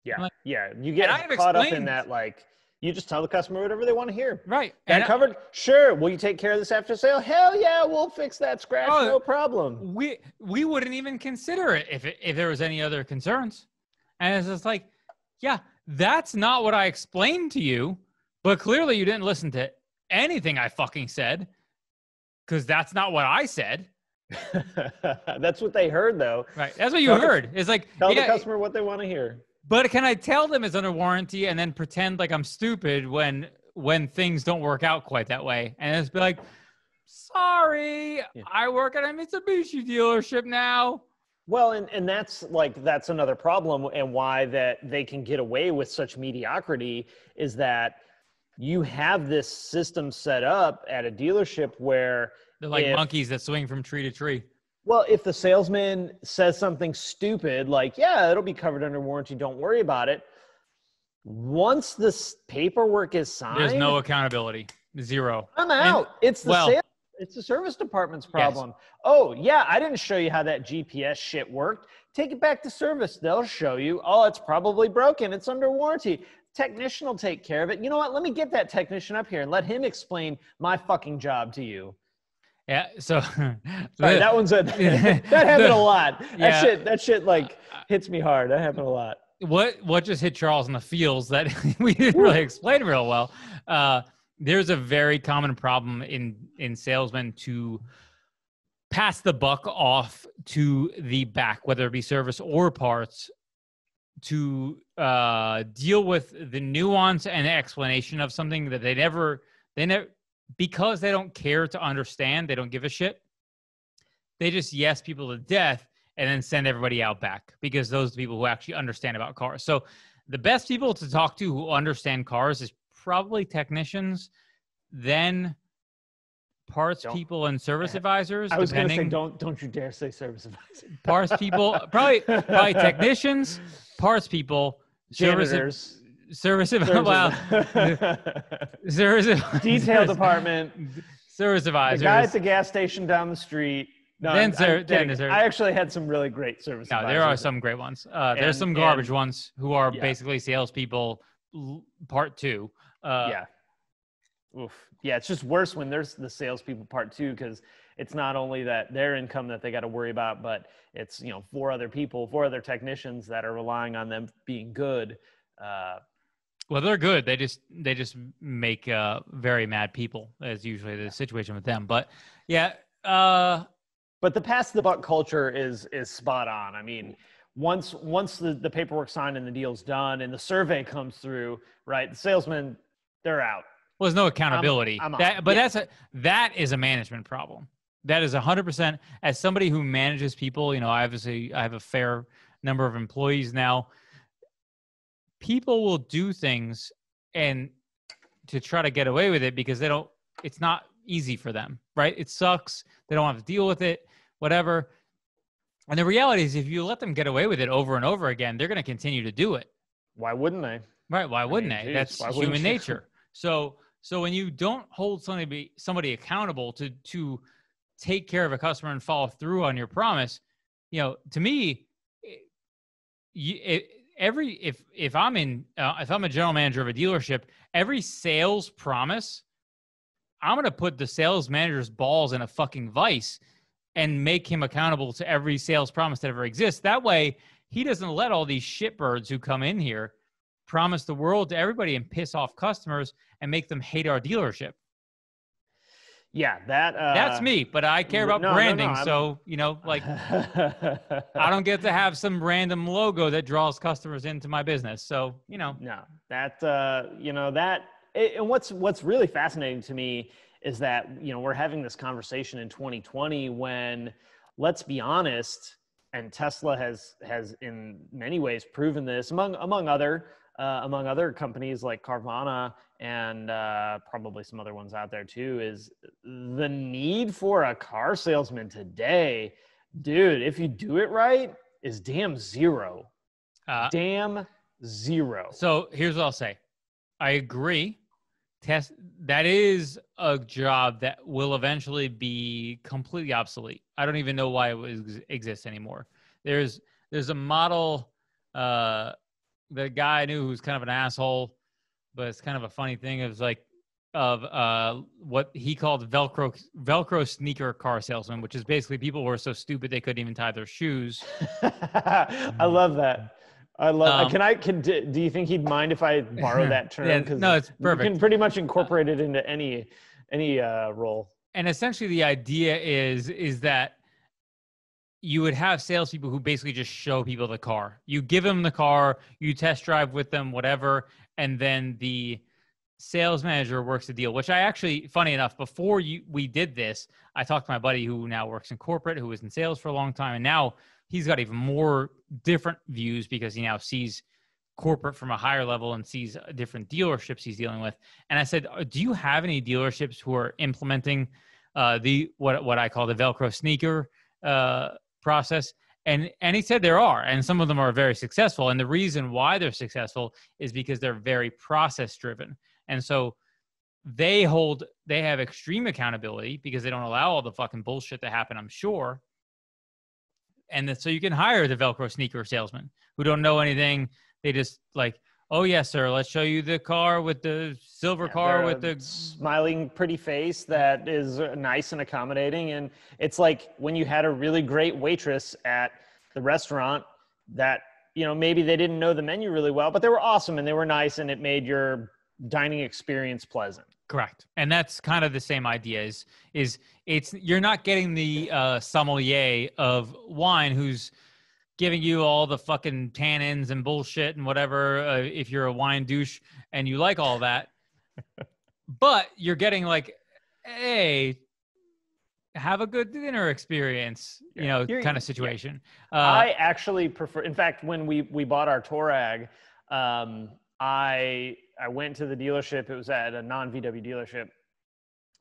Yeah. Like, yeah. You get caught explained. up in that. Like, you just tell the customer whatever they want to hear. Right. That covered? I, sure. Will you take care of this after sale? Hell yeah. We'll fix that scratch. Oh, no problem. We, we wouldn't even consider it if, it, if there was any other concerns. And it's just like, yeah, that's not what I explained to you. But clearly you didn't listen to anything I fucking said, because that's not what I said. That's what they heard, though. Right. That's what you tell heard. It's like, tell yeah, the customer what they want to hear. But can I tell them it's under warranty and then pretend like I'm stupid when, when things don't work out quite that way? And it's be like, sorry, yeah. I work at a Mitsubishi dealership now. Well, and, and that's like, that's another problem, and why that they can get away with such mediocrity is that you have this system set up at a dealership where they're like if, monkeys that swing from tree to tree. Well, if the salesman says something stupid, like, yeah, it'll be covered under warranty, don't worry about it. Once this paperwork is signed, there's no accountability. Zero. I'm out. And, it's the well, sales, it's the service department's problem. Yes. Oh yeah. I didn't show you how that G P S shit worked. Take it back to service. They'll show you, oh, it's probably broken. It's under warranty. Technician will take care of it. You know what? Let me get that technician up here and let him explain my fucking job to you. Yeah. So sorry, the, that one's a, yeah, that happened the, a lot. That yeah. shit, that shit like hits me hard. That happened a lot. What, what just hit Charles in the feels that we didn't really explain real well. Uh, there's a very common problem in, in salesmen to pass the buck off to the back, whether it be service or parts, to uh, deal with the nuance and explanation of something that they never, they never, because they don't care to understand, they don't give a shit. They just yes people to death and then send everybody out back, because those are the people who actually understand about cars. So the best people to talk to who understand cars is probably technicians, then parts don't, people and service advisors. I was going to say, don't don't you dare say service advisors. Parts people, probably probably technicians, parts people, janitors, service service, service well, service detail department, service advisors, the guy at the gas station down the street. No, then I'm, I'm then there, I actually had some really great service. No, there are some great ones. Uh, and, there's some garbage and, ones who are yeah. basically salespeople, part two. Uh, yeah. Oof. Yeah, it's just worse when there's the salespeople part two, because it's not only that their income that they got to worry about, but it's, you know, four other people, four other technicians that are relying on them being good. Uh, well, they're good. They just they just make uh, very mad people. That's usually the yeah. situation with them. But yeah. Uh, But the pass the buck culture is is spot on. I mean, once once the, the paperwork's signed and the deal's done and the survey comes through, right? The salesmen, they're out. Well, there's no accountability. I'm, I'm that, but yeah. that's a, that is a management problem. That is one hundred percent. As somebody who manages people, you know, I obviously I have a fair number of employees now. People will do things and to try to get away with it because they don't. It's not easy for them, right? It sucks. They don't have to deal with it, whatever. And the reality is if you let them get away with it over and over again, they're going to continue to do it. Why wouldn't they? Right. Why wouldn't I mean, they? Geez, That's human nature. So, so when you don't hold somebody, somebody accountable to, to take care of a customer and follow through on your promise, you know, to me, it, it, every, if, if I'm in, uh, if I'm a general manager of a dealership, every sales promise, I'm going to put the sales manager's balls in a fucking vice and make him accountable to every sales promise that ever exists. That way, he doesn't let all these shitbirds who come in here promise the world to everybody and piss off customers and make them hate our dealership. Yeah, that... Uh, That's me, but I care about no, branding, no, no, so, you know, like, I don't get to have some random logo that draws customers into my business, so, you know. No, that, uh, you know, that... And what's what's really fascinating to me is that, you know, we're having this conversation in twenty twenty when, let's be honest, and Tesla has has in many ways proven this among among other uh, among other companies like Carvana and uh, probably some other ones out there too, is the need for a car salesman today, dude. If you do it right, is damn zero, uh, damn zero. So here's what I'll say. I agree. Test, that is a job that will eventually be completely obsolete. I don't even know why it exists anymore. There's there's a model, uh, the guy I knew who's kind of an asshole, but it's kind of a funny thing. It was like of uh, what he called Velcro Velcro sneaker car salesman, which is basically people who are so stupid they couldn't even tie their shoes. I love that. I love. Um, can I? Can do you think he'd mind if I borrow that term? Yeah, no, it's perfect. You can pretty much incorporate it into any any uh, role. And essentially, the idea is is that you would have salespeople who basically just show people the car. You give them the car, you test drive with them, whatever, and then the sales manager works the deal. Which I actually, funny enough, before you, we did this, I talked to my buddy who now works in corporate, who was in sales for a long time, and now he's got even more different views because he now sees corporate from a higher level and sees different dealerships he's dealing with. And I said, do you have any dealerships who are implementing uh, the what what I call the Velcro sneaker uh, process? And and he said there are, and some of them are very successful. And the reason why they're successful is because they're very process driven. And so they hold, they have extreme accountability because they don't allow all the fucking bullshit to happen, I'm sure. And so you can hire the Velcro sneaker salesman who don't know anything. They just like, oh, yes, sir, let's show you the car with the silver yeah, car with the smiling pretty face that is nice and accommodating. And it's like when you had a really great waitress at the restaurant that, you know, maybe they didn't know the menu really well, but they were awesome and they were nice and it made your dining experience pleasant. Correct. And that's kind of the same idea is, is it's, you're not getting the uh, sommelier of wine who's giving you all the fucking tannins and bullshit and whatever, uh, if you're a wine douche and you like all that, but you're getting like, hey, have a good dinner experience, yeah. you know, you're, kind of situation. Yeah. Uh, I actually prefer, in fact, when we, we bought our Torag, Um, I I went to the dealership. It was at a non-V W dealership.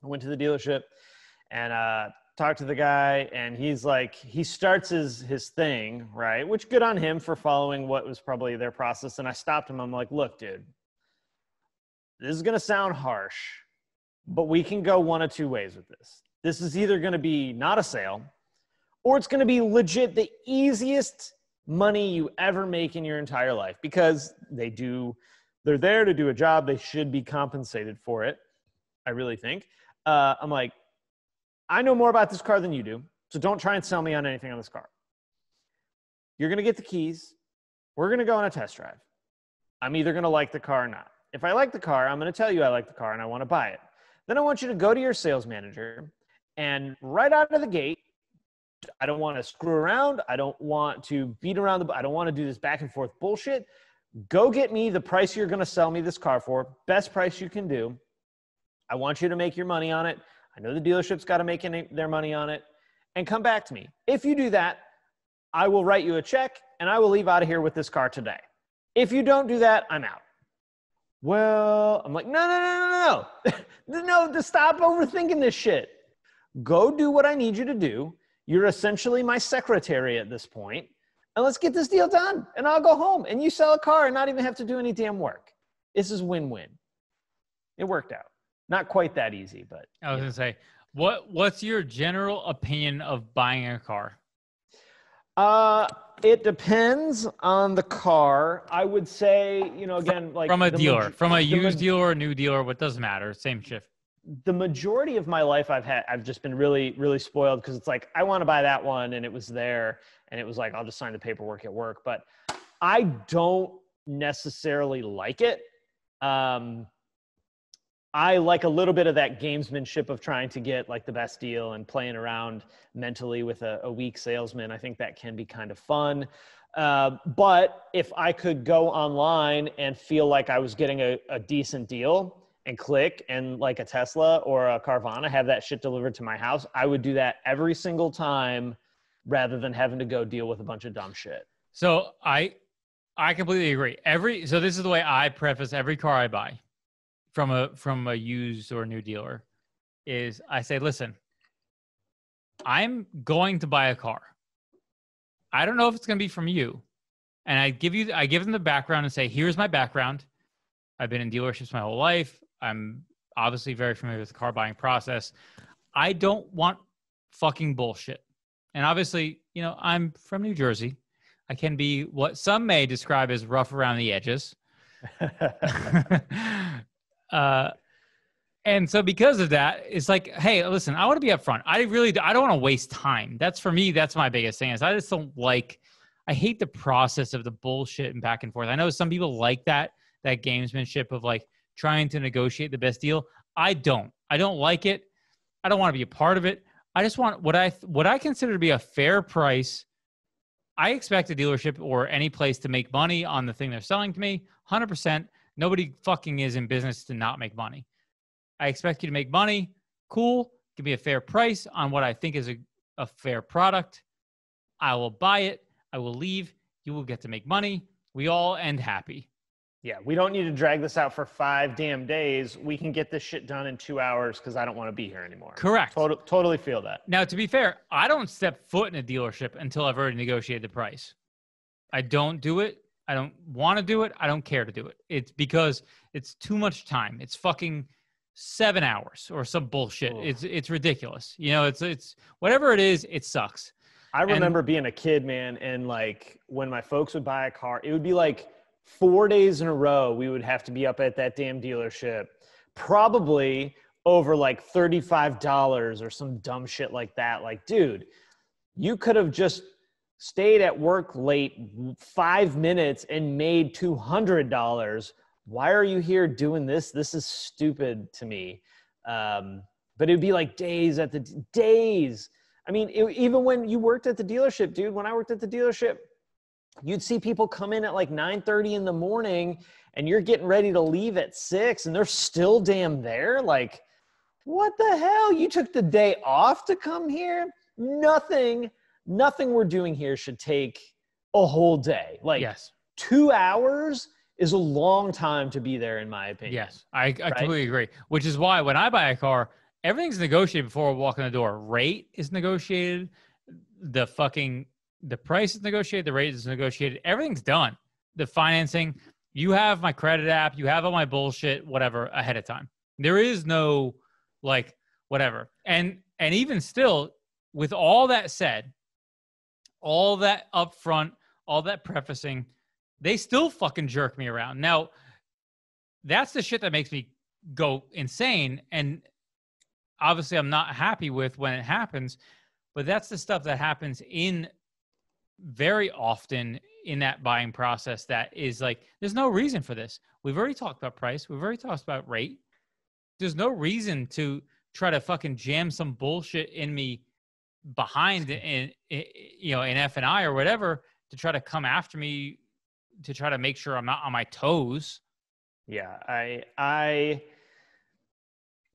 I went to the dealership and uh, talked to the guy, and he's like, he starts his his thing, right? Which good on him for following what was probably their process. And I stopped him. I'm like, look, dude, this is gonna sound harsh, but we can go one of two ways with this. This is either gonna be not a sale, or it's gonna be legit the easiest money you ever make in your entire life, because they do, they're there to do a job. They should be compensated for it, I really think. Uh, I'm like, I know more about this car than you do, so don't try and sell me on anything on this car. You're gonna get the keys. We're gonna go on a test drive. I'm either gonna like the car or not. If I like the car, I'm gonna tell you I like the car and I wanna buy it. Then I want you to go to your sales manager and right out of the gate, I don't want to screw around. I don't want to beat around the, I don't want to do this back and forth bullshit. Go get me the price you're going to sell me this car for, best price you can do. I want you to make your money on it. I know the dealership's got to make any, their money on it, and come back to me. If you do that, I will write you a check and I will leave out of here with this car today. If you don't do that, I'm out. Well, I'm like, no, no, no, no, no, no, to stop overthinking this shit. Go do what I need you to do. You're essentially my secretary at this point, and let's get this deal done, and I'll go home, and you sell a car and not even have to do any damn work. This is win-win. It worked out. Not quite that easy, but. I was yeah. gonna say, what what's your general opinion of buying a car? Uh, it depends on the car. I would say, you know, again, like from a dealer, from a used dealer or new dealer, what doesn't matter, same shift. The majority of my life I've had, I've just been really, really spoiled, because it's like, I want to buy that one, and it was there, and it was like, I'll just sign the paperwork at work. But I don't necessarily like it. Um, I like a little bit of that gamesmanship of trying to get like the best deal and playing around mentally with a, a weak salesman. I think that can be kind of fun. Uh, but if I could go online and feel like I was getting a, a decent deal, and click, and like a Tesla or a Carvana, have that shit delivered to my house, I would do that every single time rather than having to go deal with a bunch of dumb shit. So I, I completely agree. Every, so this is the way I preface every car I buy from a, from a used or new dealer is I say, listen, I'm going to buy a car. I don't know if it's going to be from you. And I give you, I give them the background and say, here's my background. I've been in dealerships my whole life. I'm obviously very familiar with the car buying process. I don't want fucking bullshit. And obviously, you know, I'm from New Jersey. I can be what some may describe as rough around the edges. uh, and so because of that, it's like, hey, listen, I want to be upfront. I really, do, I don't want to waste time. That's for me. That's my biggest thing is I just don't like, I hate the process of the bullshit and back and forth. I know some people like that, that gamesmanship of like, trying to negotiate the best deal. I don't. I don't like it. I don't want to be a part of it. I just want what I what I consider to be a fair price. I expect a dealership or any place to make money on the thing they're selling to me. one hundred percent. Nobody fucking is in business to not make money. I expect you to make money. Cool. Give me a fair price on what I think is a, a fair product. I will buy it. I will leave. You will get to make money. We all end happy. Yeah, we don't need to drag this out for five damn days. We can get this shit done in two hours because I don't want to be here anymore. Correct. Total, totally feel that. Now, to be fair, I don't step foot in a dealership until I've already negotiated the price. I don't do it. I don't want to do it. I don't care to do it. It's because it's too much time. It's fucking seven hours or some bullshit. Ooh. It's it's ridiculous. You know, it's it's whatever it is, it sucks. I remember and, being a kid, man, and like when my folks would buy a car, it would be like four days in a row, we would have to be up at that damn dealership, probably over like thirty-five dollars or some dumb shit like that. Like, dude, you could have just stayed at work late five minutes and made two hundred dollars. Why are you here doing this? This is stupid to me. Um, but it'd be like days at the days. I mean, it, even when you worked at the dealership, dude, when I worked at the dealership, you'd see people come in at like nine thirty in the morning and you're getting ready to leave at six and they're still damn there. Like, what the hell? You took the day off to come here? Nothing, nothing we're doing here should take a whole day. Like yes. two hours is a long time to be there, in my opinion. Yes, I, I right? completely agree, which is why when I buy a car, everything's negotiated before we walk in the door. Rate is negotiated. The fucking, the price is negotiated. The rate is negotiated. Everything's done. The financing, you have my credit app, you have all my bullshit, whatever, ahead of time. There is no like whatever. And, and even still, with all that said, all that upfront, all that prefacing, they still fucking jerk me around. Now, that's the shit that makes me go insane. And obviously, I'm not happy with when it happens, but that's the stuff that happens in very often in that buying process that is like, there's no reason for this. We've already talked about price. We've already talked about rate. There's no reason to try to fucking jam some bullshit in me behind in, in you know, in F and I or whatever to try to come after me, to try to make sure I'm not on my toes. Yeah. I, I,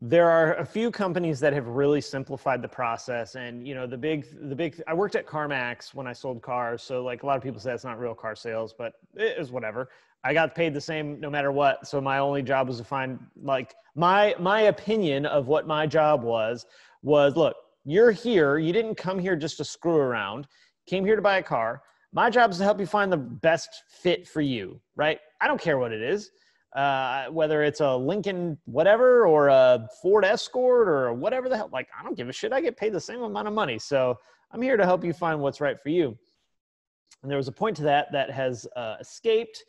there are a few companies that have really simplified the process. And, you know, the big, the big, I worked at CarMax when I sold cars. So like a lot of people say it's not real car sales, but it is whatever. I got paid the same no matter what. So my only job was to find like my, my opinion of what my job was, was look, you're here. You didn't come here just to screw around, came here to buy a car. My job is to help you find the best fit for you, right? I don't care what it is, uh, whether it's a Lincoln whatever or a Ford Escort or whatever the hell. Like, I don't give a shit. I get paid the same amount of money. So I'm here to help you find what's right for you. And there was a point to that that has uh, escaped.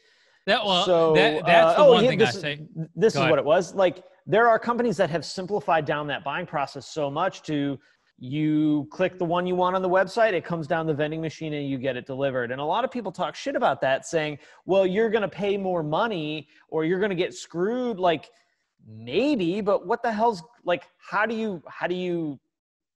That, well, so, that, that's uh, the one oh, thing this, I say. This Go is ahead. What it was. Like, there are companies that have simplified down that buying process so much to – you click the one you want on the website, it comes down the vending machine and you get it delivered. And a lot of people talk shit about that saying, well, you're going to pay more money or you're going to get screwed. Like maybe, but what the hell's like, how do you, how do you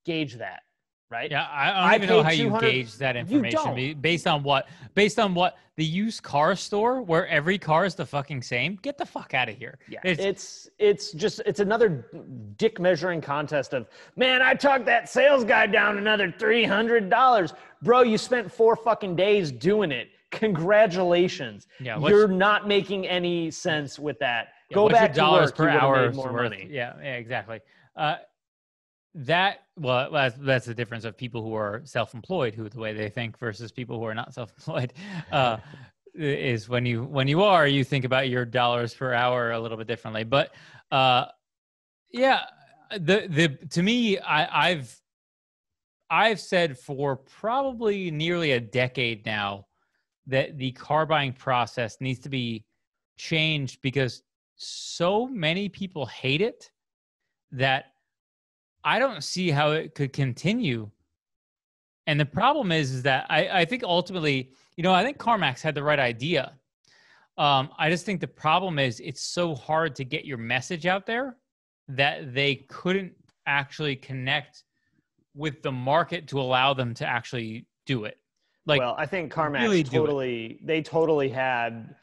gauge that? Right. Yeah. I don't even know how you gauge that information based on what, based on what the used car store where every car is the fucking same. Get the fuck out of here. Yeah. It's, it's, it's just, it's another dick measuring contest of, man, I talked that sales guy down another three hundred dollars. Bro, you spent four fucking days doing it. Congratulations. Yeah, you're not making any sense with that. Yeah, go back to work. Per hour more worth, money. Yeah, yeah, exactly. Uh, That, well, that's, that's the difference of people who are self-employed, who the way they think versus people who are not self-employed, uh, is when you, when you are, you think about your dollars per hour a little bit differently. But, uh, yeah, the, the, to me, I, I've, I've said for probably nearly a decade now that the car buying process needs to be changed because so many people hate it that I don't see how it could continue. And the problem is, is that I, I think ultimately, you know, I think CarMax had the right idea. Um, I just think the problem is it's so hard to get your message out there that they couldn't actually connect with the market to allow them to actually do it. Like, well, I think CarMax really totally, they totally had,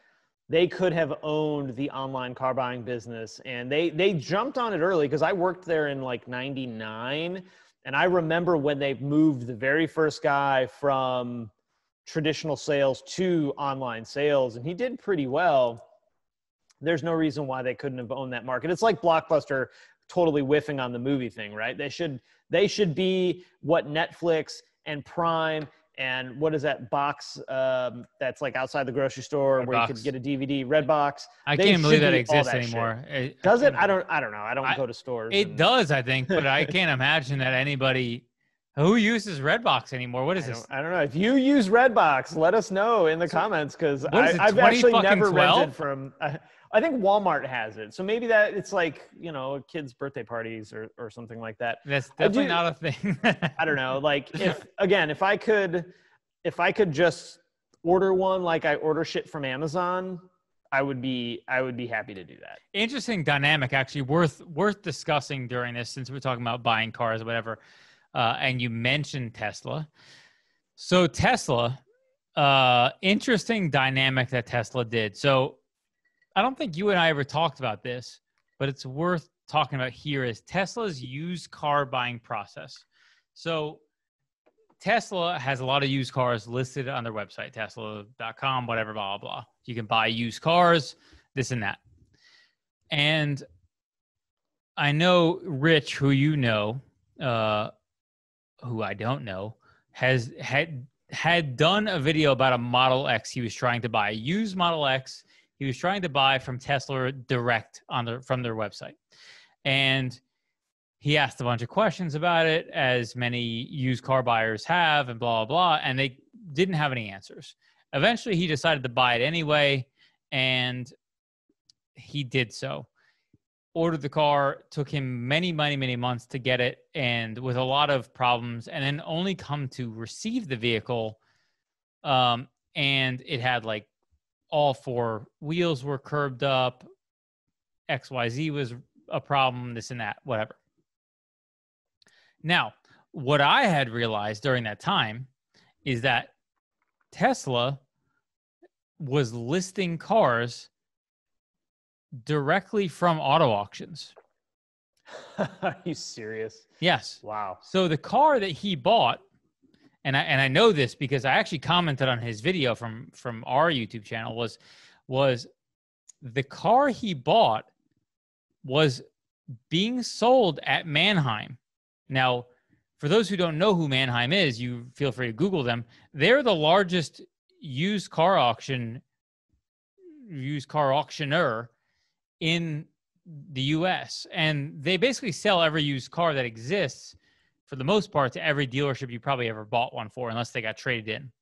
they could have owned the online car buying business, and they, they jumped on it early because I worked there in like ninety-nine. And I remember when they moved the very first guy from traditional sales to online sales, and he did pretty well. There's no reason why they couldn't have owned that market. It's like Blockbuster totally whiffing on the movie thing, right? They should, they should be what Netflix and Prime and what is that box um, that's like outside the grocery store Red where box. You could get a D V D? Redbox. I they can't believe that exists that anymore. It, does it? I don't. I don't know. I don't I, go to stores. It and... does, I think, but I can't imagine that anybody who uses Redbox anymore. What is I this? Don't, I don't know. If you use Redbox, let us know in the so, comments because I've actually never twelve? Rented from. Uh, I think Walmart has it, so maybe that it's like you know, kids' birthday parties or or something like that. That's definitely do, not a thing. I don't know. Like if again, if I could, if I could just order one like I order shit from Amazon, I would be I would be happy to do that. Interesting dynamic, actually worth worth discussing during this since we're talking about buying cars or whatever. Uh, and you mentioned Tesla, so Tesla, uh, interesting dynamic that Tesla did. So. I don't think you and I ever talked about this, but it's worth talking about here is Tesla's used car buying process. So Tesla has a lot of used cars listed on their website, tesla dot com, whatever, blah, blah, blah. You can buy used cars, this and that. And I know Rich, who you know, uh, who I don't know, has had had done a video about a Model X he was trying to buy, a used Model X he was trying to buy from Tesla direct on their, from their website. And he asked a bunch of questions about it, as many used car buyers have, and blah, blah, blah, and they didn't have any answers. Eventually, he decided to buy it anyway, and he did so. Ordered the car, took him many, many, many months to get it, and with a lot of problems, and then only come to receive the vehicle, um, and it had, like, all four wheels were curved up, X Y Z was a problem, this and that, whatever. Now, what I had realized during that time is that Tesla was listing cars directly from auto auctions. Are you serious? Yes. Wow. So the car that he bought, and I and I know this because I actually commented on his video from from our YouTube channel, was was the car he bought was being sold at Manheim. Now, for those who don't know who Manheim is, you feel free to Google them. They're the largest used car auction, used car auctioneer in the U S, and they basically sell every used car that exists, for the most part, to every dealership you probably ever bought one for, unless they got traded in.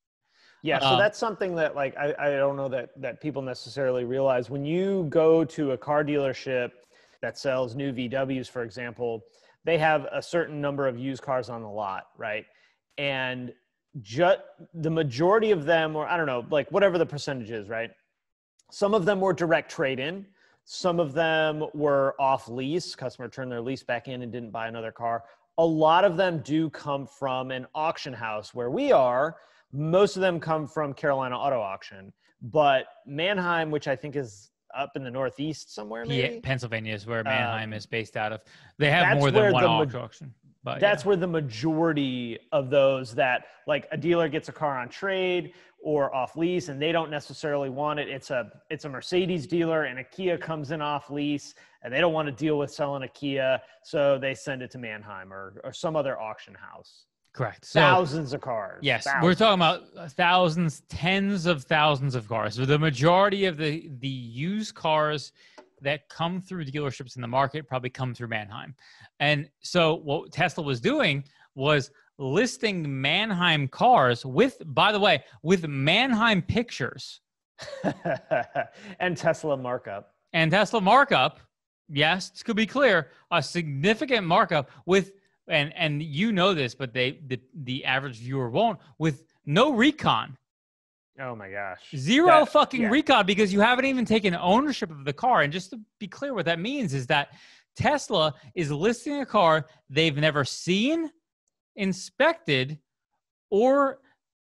Yeah, so um, that's something that, like, I, I don't know that that people necessarily realize. When you go to a car dealership that sells new V Ws, for example, they have a certain number of used cars on the lot, right? And ju- the majority of them, or I don't know, like whatever the percentage is, right? Some of them were direct trade-in. Some of them were off lease. Customer turned their lease back in and didn't buy another car. A lot of them do come from an auction house where we are. Most of them come from Carolina Auto Auction. But Manheim, which I think is up in the Northeast somewhere, maybe? Yeah, Pennsylvania is where Manheim um, is based out of. They have more than one auto auction. But that's yeah. where the majority of those that, like, a dealer gets a car on trade or off lease and they don't necessarily want it. It's a, it's a Mercedes dealer and a Kia comes in off lease and they don't want to deal with selling a Kia. So they send it to Manheim or, or some other auction house. Correct. So, thousands of cars. Yes. Thousands. We're talking about thousands, tens of thousands of cars. So the majority of the, the used cars that come through dealerships in the market probably come through Manheim. And so what Tesla was doing was listing Manheim cars with, by the way, with Manheim pictures. And Tesla markup. And Tesla markup. Yes, to be clear, a significant markup with, and and you know this, but they the, the average viewer won't, with no recon. Oh my gosh. Zero that, fucking yeah. recon, because you haven't even taken ownership of the car. And just to be clear, what that means is that Tesla is listing a car they've never seen, inspected, or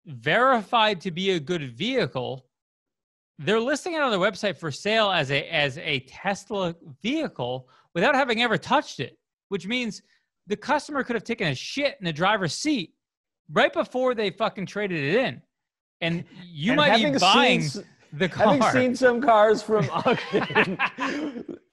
verified to be a good vehicle. They're listing it on their website for sale as a as a Tesla vehicle without having ever touched it, which means the customer could have taken a shit in the driver's seat right before they fucking traded it in. And you and might be buying seen, the car. Having seen some cars from auction,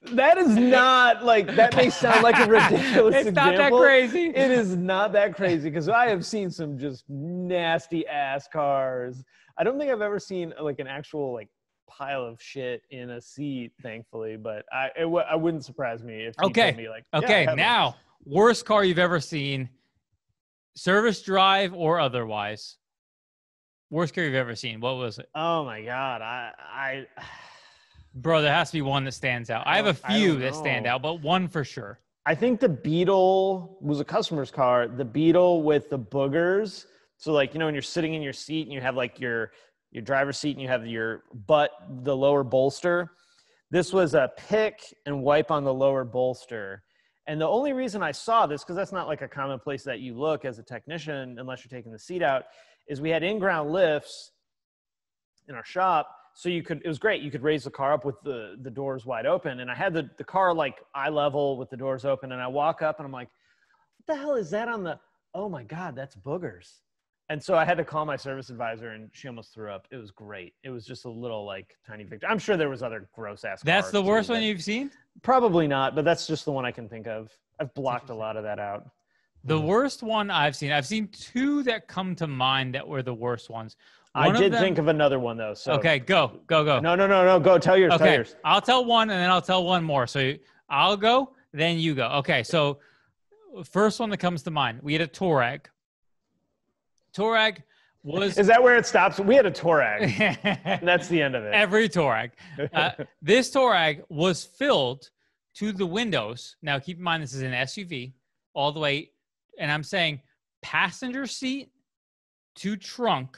that is not like, that may sound like a ridiculous it's example. It's not that crazy. It is not that crazy, because I have seen some just nasty ass cars. I don't think I've ever seen like an actual like pile of shit in a seat, thankfully, but I, it w- I wouldn't surprise me if you okay. told me like, yeah, okay, now. It. Worst car you've ever seen, service drive or otherwise. Worst car you've ever seen. What was it? Oh my God. I, I, bro, there has to be one that stands out. I, I have a few that stand out, but one for sure. I think the Beetle was a customer's car. The Beetle with the boogers. So like, you know, when you're sitting in your seat and you have like your, your driver's seat and you have your butt, the lower bolster. This was a pick and wipe on the lower bolster. And the only reason I saw this, because that's not like a common place that you look as a technician unless you're taking the seat out, is we had in-ground lifts in our shop. So you could, it was great. You could raise the car up with the, the doors wide open. And I had the, the car like eye level with the doors open. And I walk up and I'm like, what the hell is that on the, oh my God, that's boogers. And so I had to call my service advisor, and she almost threw up. It was great. It was just a little like tiny victory. I'm sure there was other gross ass. That's the worst one you've seen? Probably not, but that's just the one I can think of. I've blocked a lot of that out. The mm. worst one I've seen. I've seen two that come to mind that were the worst ones. One I did of them, think of another one though. So okay, go, go, go. No, no, no, no. Go tell yours. Okay, tell yours. I'll tell one, and then I'll tell one more. So I'll go, then you go. Okay, so first one that comes to mind. We had a Touareg. Touareg was. Is that where it stops? We had a Touareg. That's the end of it. Every Touareg. Uh, this Touareg was filled to the windows. Now keep in mind, this is an S U V all the way. And I'm saying passenger seat to trunk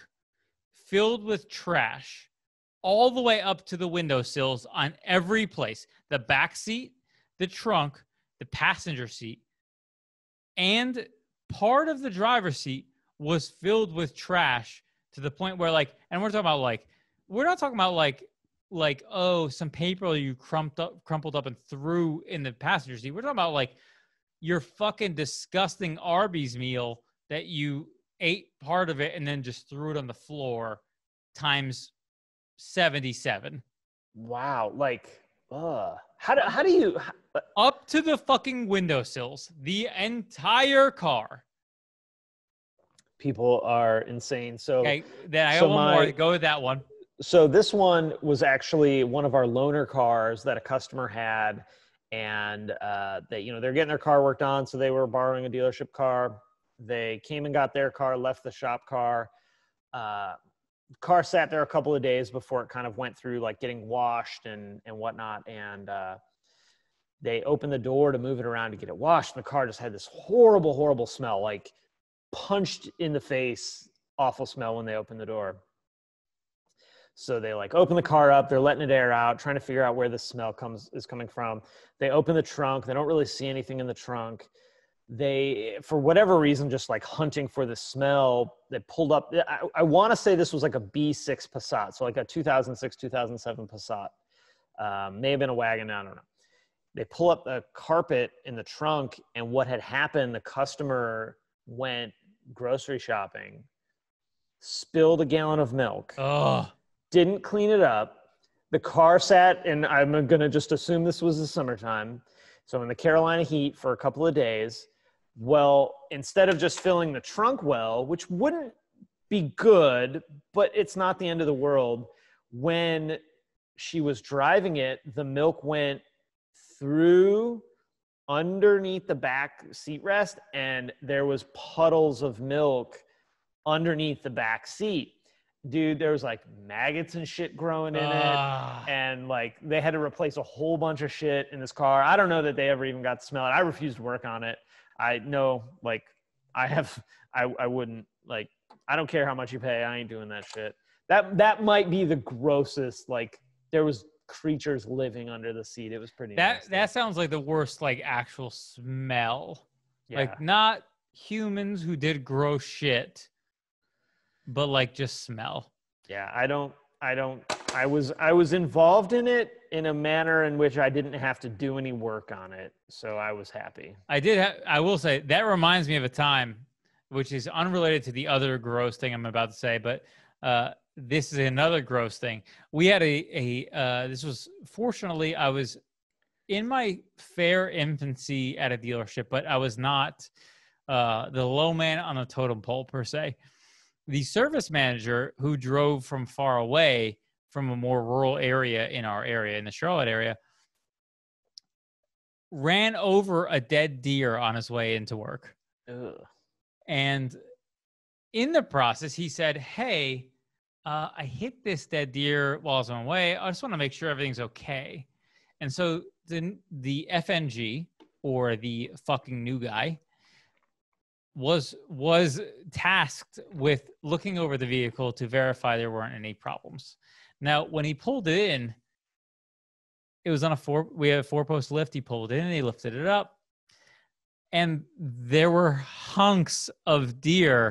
filled with trash all the way up to the windowsills on every place. The back seat, the trunk, the passenger seat, and part of the driver's seat was filled with trash to the point where like, and we're talking about like, we're not talking about like, like, oh, some paper you crumped up, crumpled up and threw in the passenger seat. We're talking about like your fucking disgusting Arby's meal that you ate part of it and then just threw it on the floor times seventy-seven. Wow. Like, uh, how do, how do you how, up to the fucking windowsills, the entire car. People are insane. So okay, then I so got one my, more. Go with that one. So this one was actually one of our loaner cars that a customer had, and uh, they, you know, they're getting their car worked on, so they were borrowing a dealership car. They came and got their car, left the shop car. Uh, car sat there a couple of days before it kind of went through like getting washed and and whatnot, and. Uh, They opened the door to move it around to get it washed, and the car just had this horrible, horrible smell, like punched in the face, awful smell when they opened the door. So they like open the car up, they're letting it air out, trying to figure out where the smell comes is coming from. They open the trunk, they don't really see anything in the trunk. They, for whatever reason, just like hunting for the smell, they pulled up. I, I want to say this was like a B six Passat, so like a two thousand six, two thousand seven Passat. Um, may have been a wagon, I don't know. They pull up the carpet in the trunk, and what had happened, the customer went grocery shopping, spilled a gallon of milk, Ugh. didn't clean it up. The car sat, and I'm going to just assume this was the summertime, so in the Carolina heat for a couple of days. Well, instead of just filling the trunk well, which wouldn't be good, but it's not the end of the world, when she was driving it, the milk went through underneath the back seat rest, and there was puddles of milk underneath the back seat. Dude, there was like maggots and shit growing in uh. it, and like they had to replace a whole bunch of shit in this car. I don't know that they ever even got to smell it. I refused to work on it. I know, like, I have, I, I wouldn't, like, I don't care how much you pay. I ain't doing that shit. That, that might be the grossest, like, there was creatures living under the seat. It was pretty that nasty. That sounds like the worst, like, actual smell. Yeah. Like, not humans who did gross shit, but like just smell. Yeah, I don't I don't I was I was involved in it in a manner in which I didn't have to do any work on it, so I was happy. I did ha- I will say that reminds me of a time, which is unrelated to the other gross thing I'm about to say, but uh this is another gross thing. We had a, a uh, this was, fortunately, I was in my fair infancy at a dealership, but I was not uh, the low man on the totem pole, per se. The service manager who drove from far away from a more rural area in our area, in the Charlotte area, ran over a dead deer on his way into work. Ugh. And in the process, he said, hey, Uh, I hit this dead deer while I was on my way. I just want to make sure everything's okay. And so the, the F N G, or the fucking new guy, was was tasked with looking over the vehicle to verify there weren't any problems. Now, when he pulled it in, it was on a four, we had a four post lift. He pulled it in, he lifted it up, and there were hunks of deer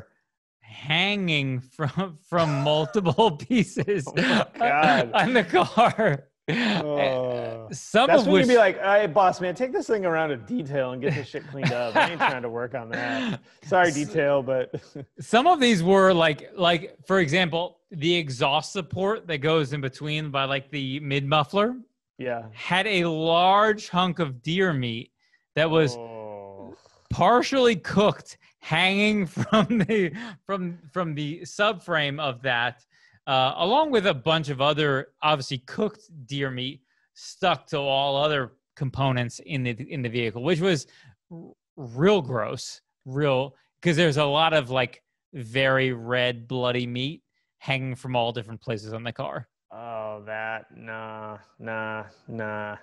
hanging from from multiple pieces oh on the car. Uh, some that's of when which, you'd be like, all right, boss man, take this thing around to detail and get this shit cleaned up. I ain't trying to work on that. Sorry, detail, but some of these were like, like for example, the exhaust support that goes in between by like the mid muffler. Yeah, had a large hunk of deer meat that was oh. partially cooked, hanging from the from from the subframe of that. Uh, along with a bunch of other obviously cooked deer meat stuck to all other components in the in the vehicle, which was r- real gross, real because there's a lot of like very red bloody meat hanging from all different places on the car. Oh, that nah nah nah.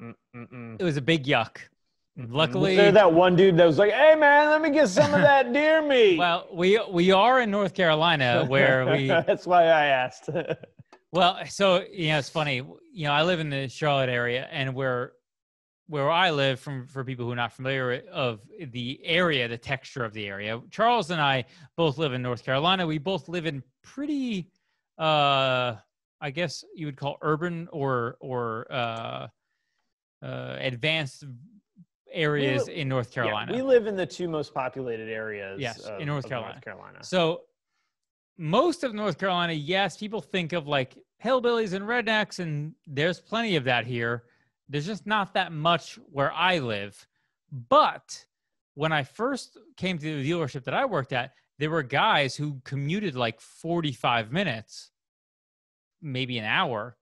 Mm-mm-mm. It was a big yuck. Luckily, there's that one dude that was like, "Hey, man, let me get some of that deer meat." Well, we we are in North Carolina, where we. That's why I asked. Well, so you know, it's funny. You know, I live in the Charlotte area, and where where I live, from for people who are not familiar of the area, the texture of the area. Charles and I both live in North Carolina. We both live in pretty, uh, I guess you would call urban or or uh, uh, advanced. Areas li- in North Carolina. Yeah, we live in the two most populated areas yes, of, in North Carolina. North Carolina. So most of North Carolina, yes, people think of like hillbillies and rednecks, and there's plenty of that here. There's just not that much where I live. But when I first came to the dealership that I worked at, there were guys who commuted like forty-five minutes, maybe an hour,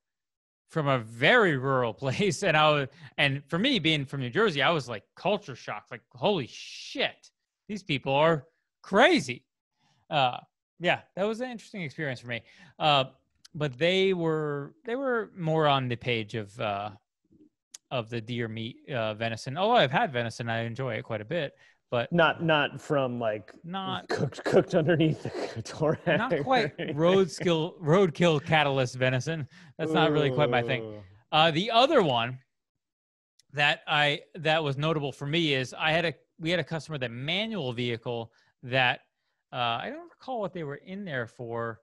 from a very rural place. And I was, and for me being from New Jersey, I was like culture shocked, like, holy shit, these people are crazy. Uh, yeah, that was an interesting experience for me. Uh, but they were, they were more on the page of, uh, of the deer meat, uh, venison. Although I've had venison, I enjoy it quite a bit, but not, not from like not cooked, cooked underneath the torrent. Not quite roadkill, roadkill catalyst venison. That's Ooh. Not really quite my thing. Uh, the other one that I, that was notable for me is I had a, we had a customer, that manual vehicle that, uh, I don't recall what they were in there for,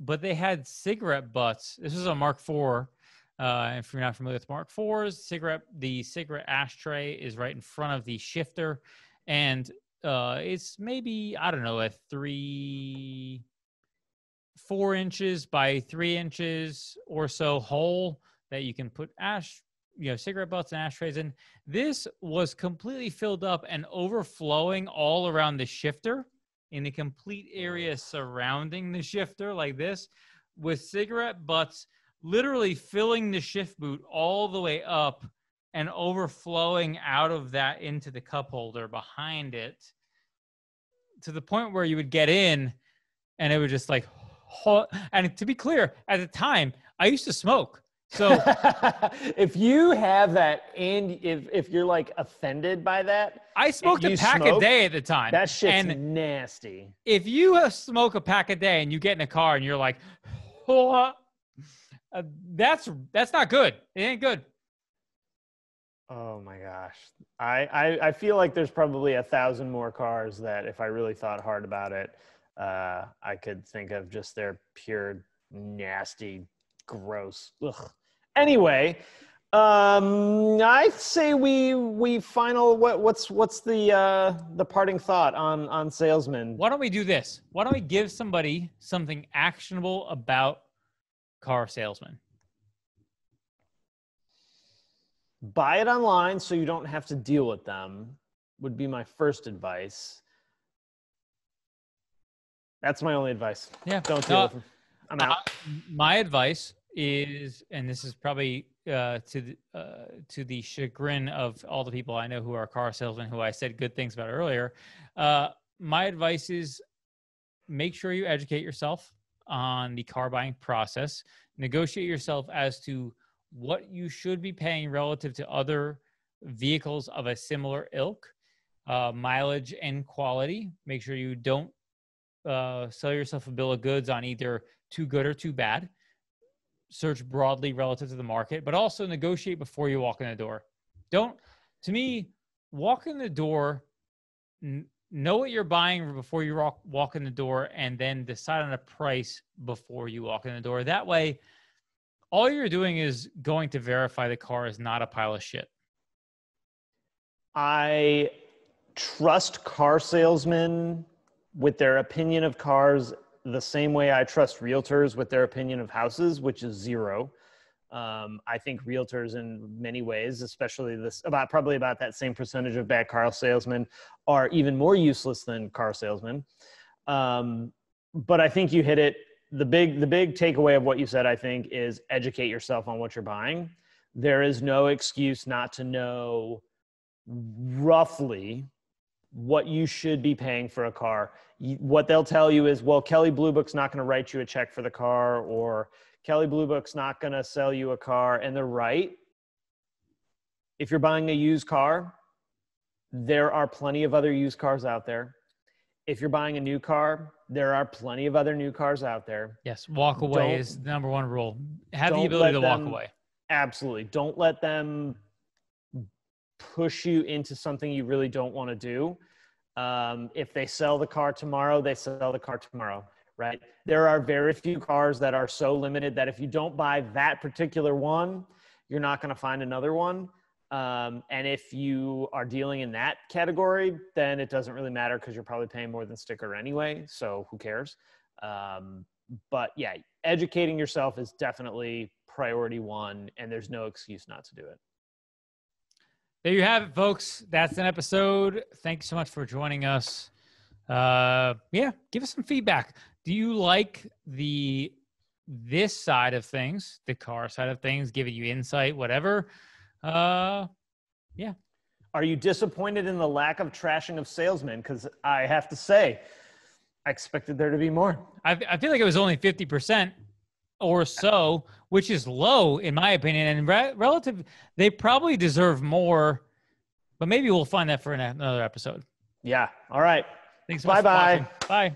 but they had cigarette butts. This is a Mark four. Uh, if you're not familiar with Mark fours, cigarette, the cigarette ashtray is right in front of the shifter. And uh, it's maybe, I don't know, a three, four inches by three inches or so hole that you can put ash, you know, cigarette butts and ashtrays in. This was completely filled up and overflowing all around the shifter in the complete area surrounding the shifter like this with cigarette butts literally filling the shift boot all the way up and overflowing out of that into the cup holder behind it to the point where you would get in and it would just like, and to be clear, at the time, I used to smoke. So if you have that and if, if you're like offended by that, I smoked a pack smoke, a day at the time. That shit's and nasty. If you smoke a pack a day and you get in a car and you're like, oh, uh, that's, that's not good. It ain't good. Oh my gosh. I, I, I feel like there's probably a thousand more cars that if I really thought hard about it, uh, I could think of just their pure, nasty, gross. Ugh. Anyway, um, I'd say we, we final, what, what's, what's the, uh, the parting thought on, on salesmen? Why don't we do this? Why don't we give somebody something actionable about car salesmen? Buy it online so you don't have to deal with them would be my first advice. That's my only advice. Yeah. Don't deal uh, with them. I'm out. Uh, my advice is, and this is probably uh, to, the, uh, to the chagrin of all the people I know who are car salesmen who I said good things about earlier. Uh, my advice is make sure you educate yourself on the car buying process. Negotiate yourself as to what you should be paying relative to other vehicles of a similar ilk, uh, mileage and quality. Make sure you don't uh, sell yourself a bill of goods on either too good or too bad. Search broadly relative to the market, but also negotiate before you walk in the door. Don't, to me, walk in the door, n- know what you're buying before you walk, walk in the door, and then decide on a price before you walk in the door. That way, all you're doing is going to verify the car is not a pile of shit. I trust car salesmen with their opinion of cars the same way I trust realtors with their opinion of houses, which is zero. Um, I think realtors in many ways, especially this about probably about that same percentage of bad car salesmen, are even more useless than car salesmen. Um, but I think you hit it. The big, the big takeaway of what you said, I think, is educate yourself on what you're buying. There is no excuse not to know roughly what you should be paying for a car. What they'll tell you is, well, Kelley Blue Book's not going to write you a check for the car, or Kelley Blue Book's not going to sell you a car. And they're right. If you're buying a used car, there are plenty of other used cars out there. If you're buying a new car, there are plenty of other new cars out there. Yes, walk away don't, is the number one rule. Have the ability to them, walk away. Absolutely. Don't let them push you into something you really don't want to do. Um, if they sell the car tomorrow, they sell the car tomorrow, right? There are very few cars that are so limited that if you don't buy that particular one, you're not going to find another one. Um, and if you are dealing in that category, then it doesn't really matter because you're probably paying more than sticker anyway. So who cares? Um, but yeah, educating yourself is definitely priority one, and there's no excuse not to do it. There you have it, folks. That's an episode. Thanks so much for joining us. Uh, yeah, give us some feedback. Do you like the this side of things, the car side of things, giving you insight, whatever? Uh, yeah. Are you disappointed in the lack of trashing of salesmen? Because I have to say, I expected there to be more. I, I feel like it was only fifty percent or so, which is low in my opinion, and re relative, they probably deserve more, but maybe we'll find that for an another episode. Yeah. All right. Thanks. Bye-bye. Bye.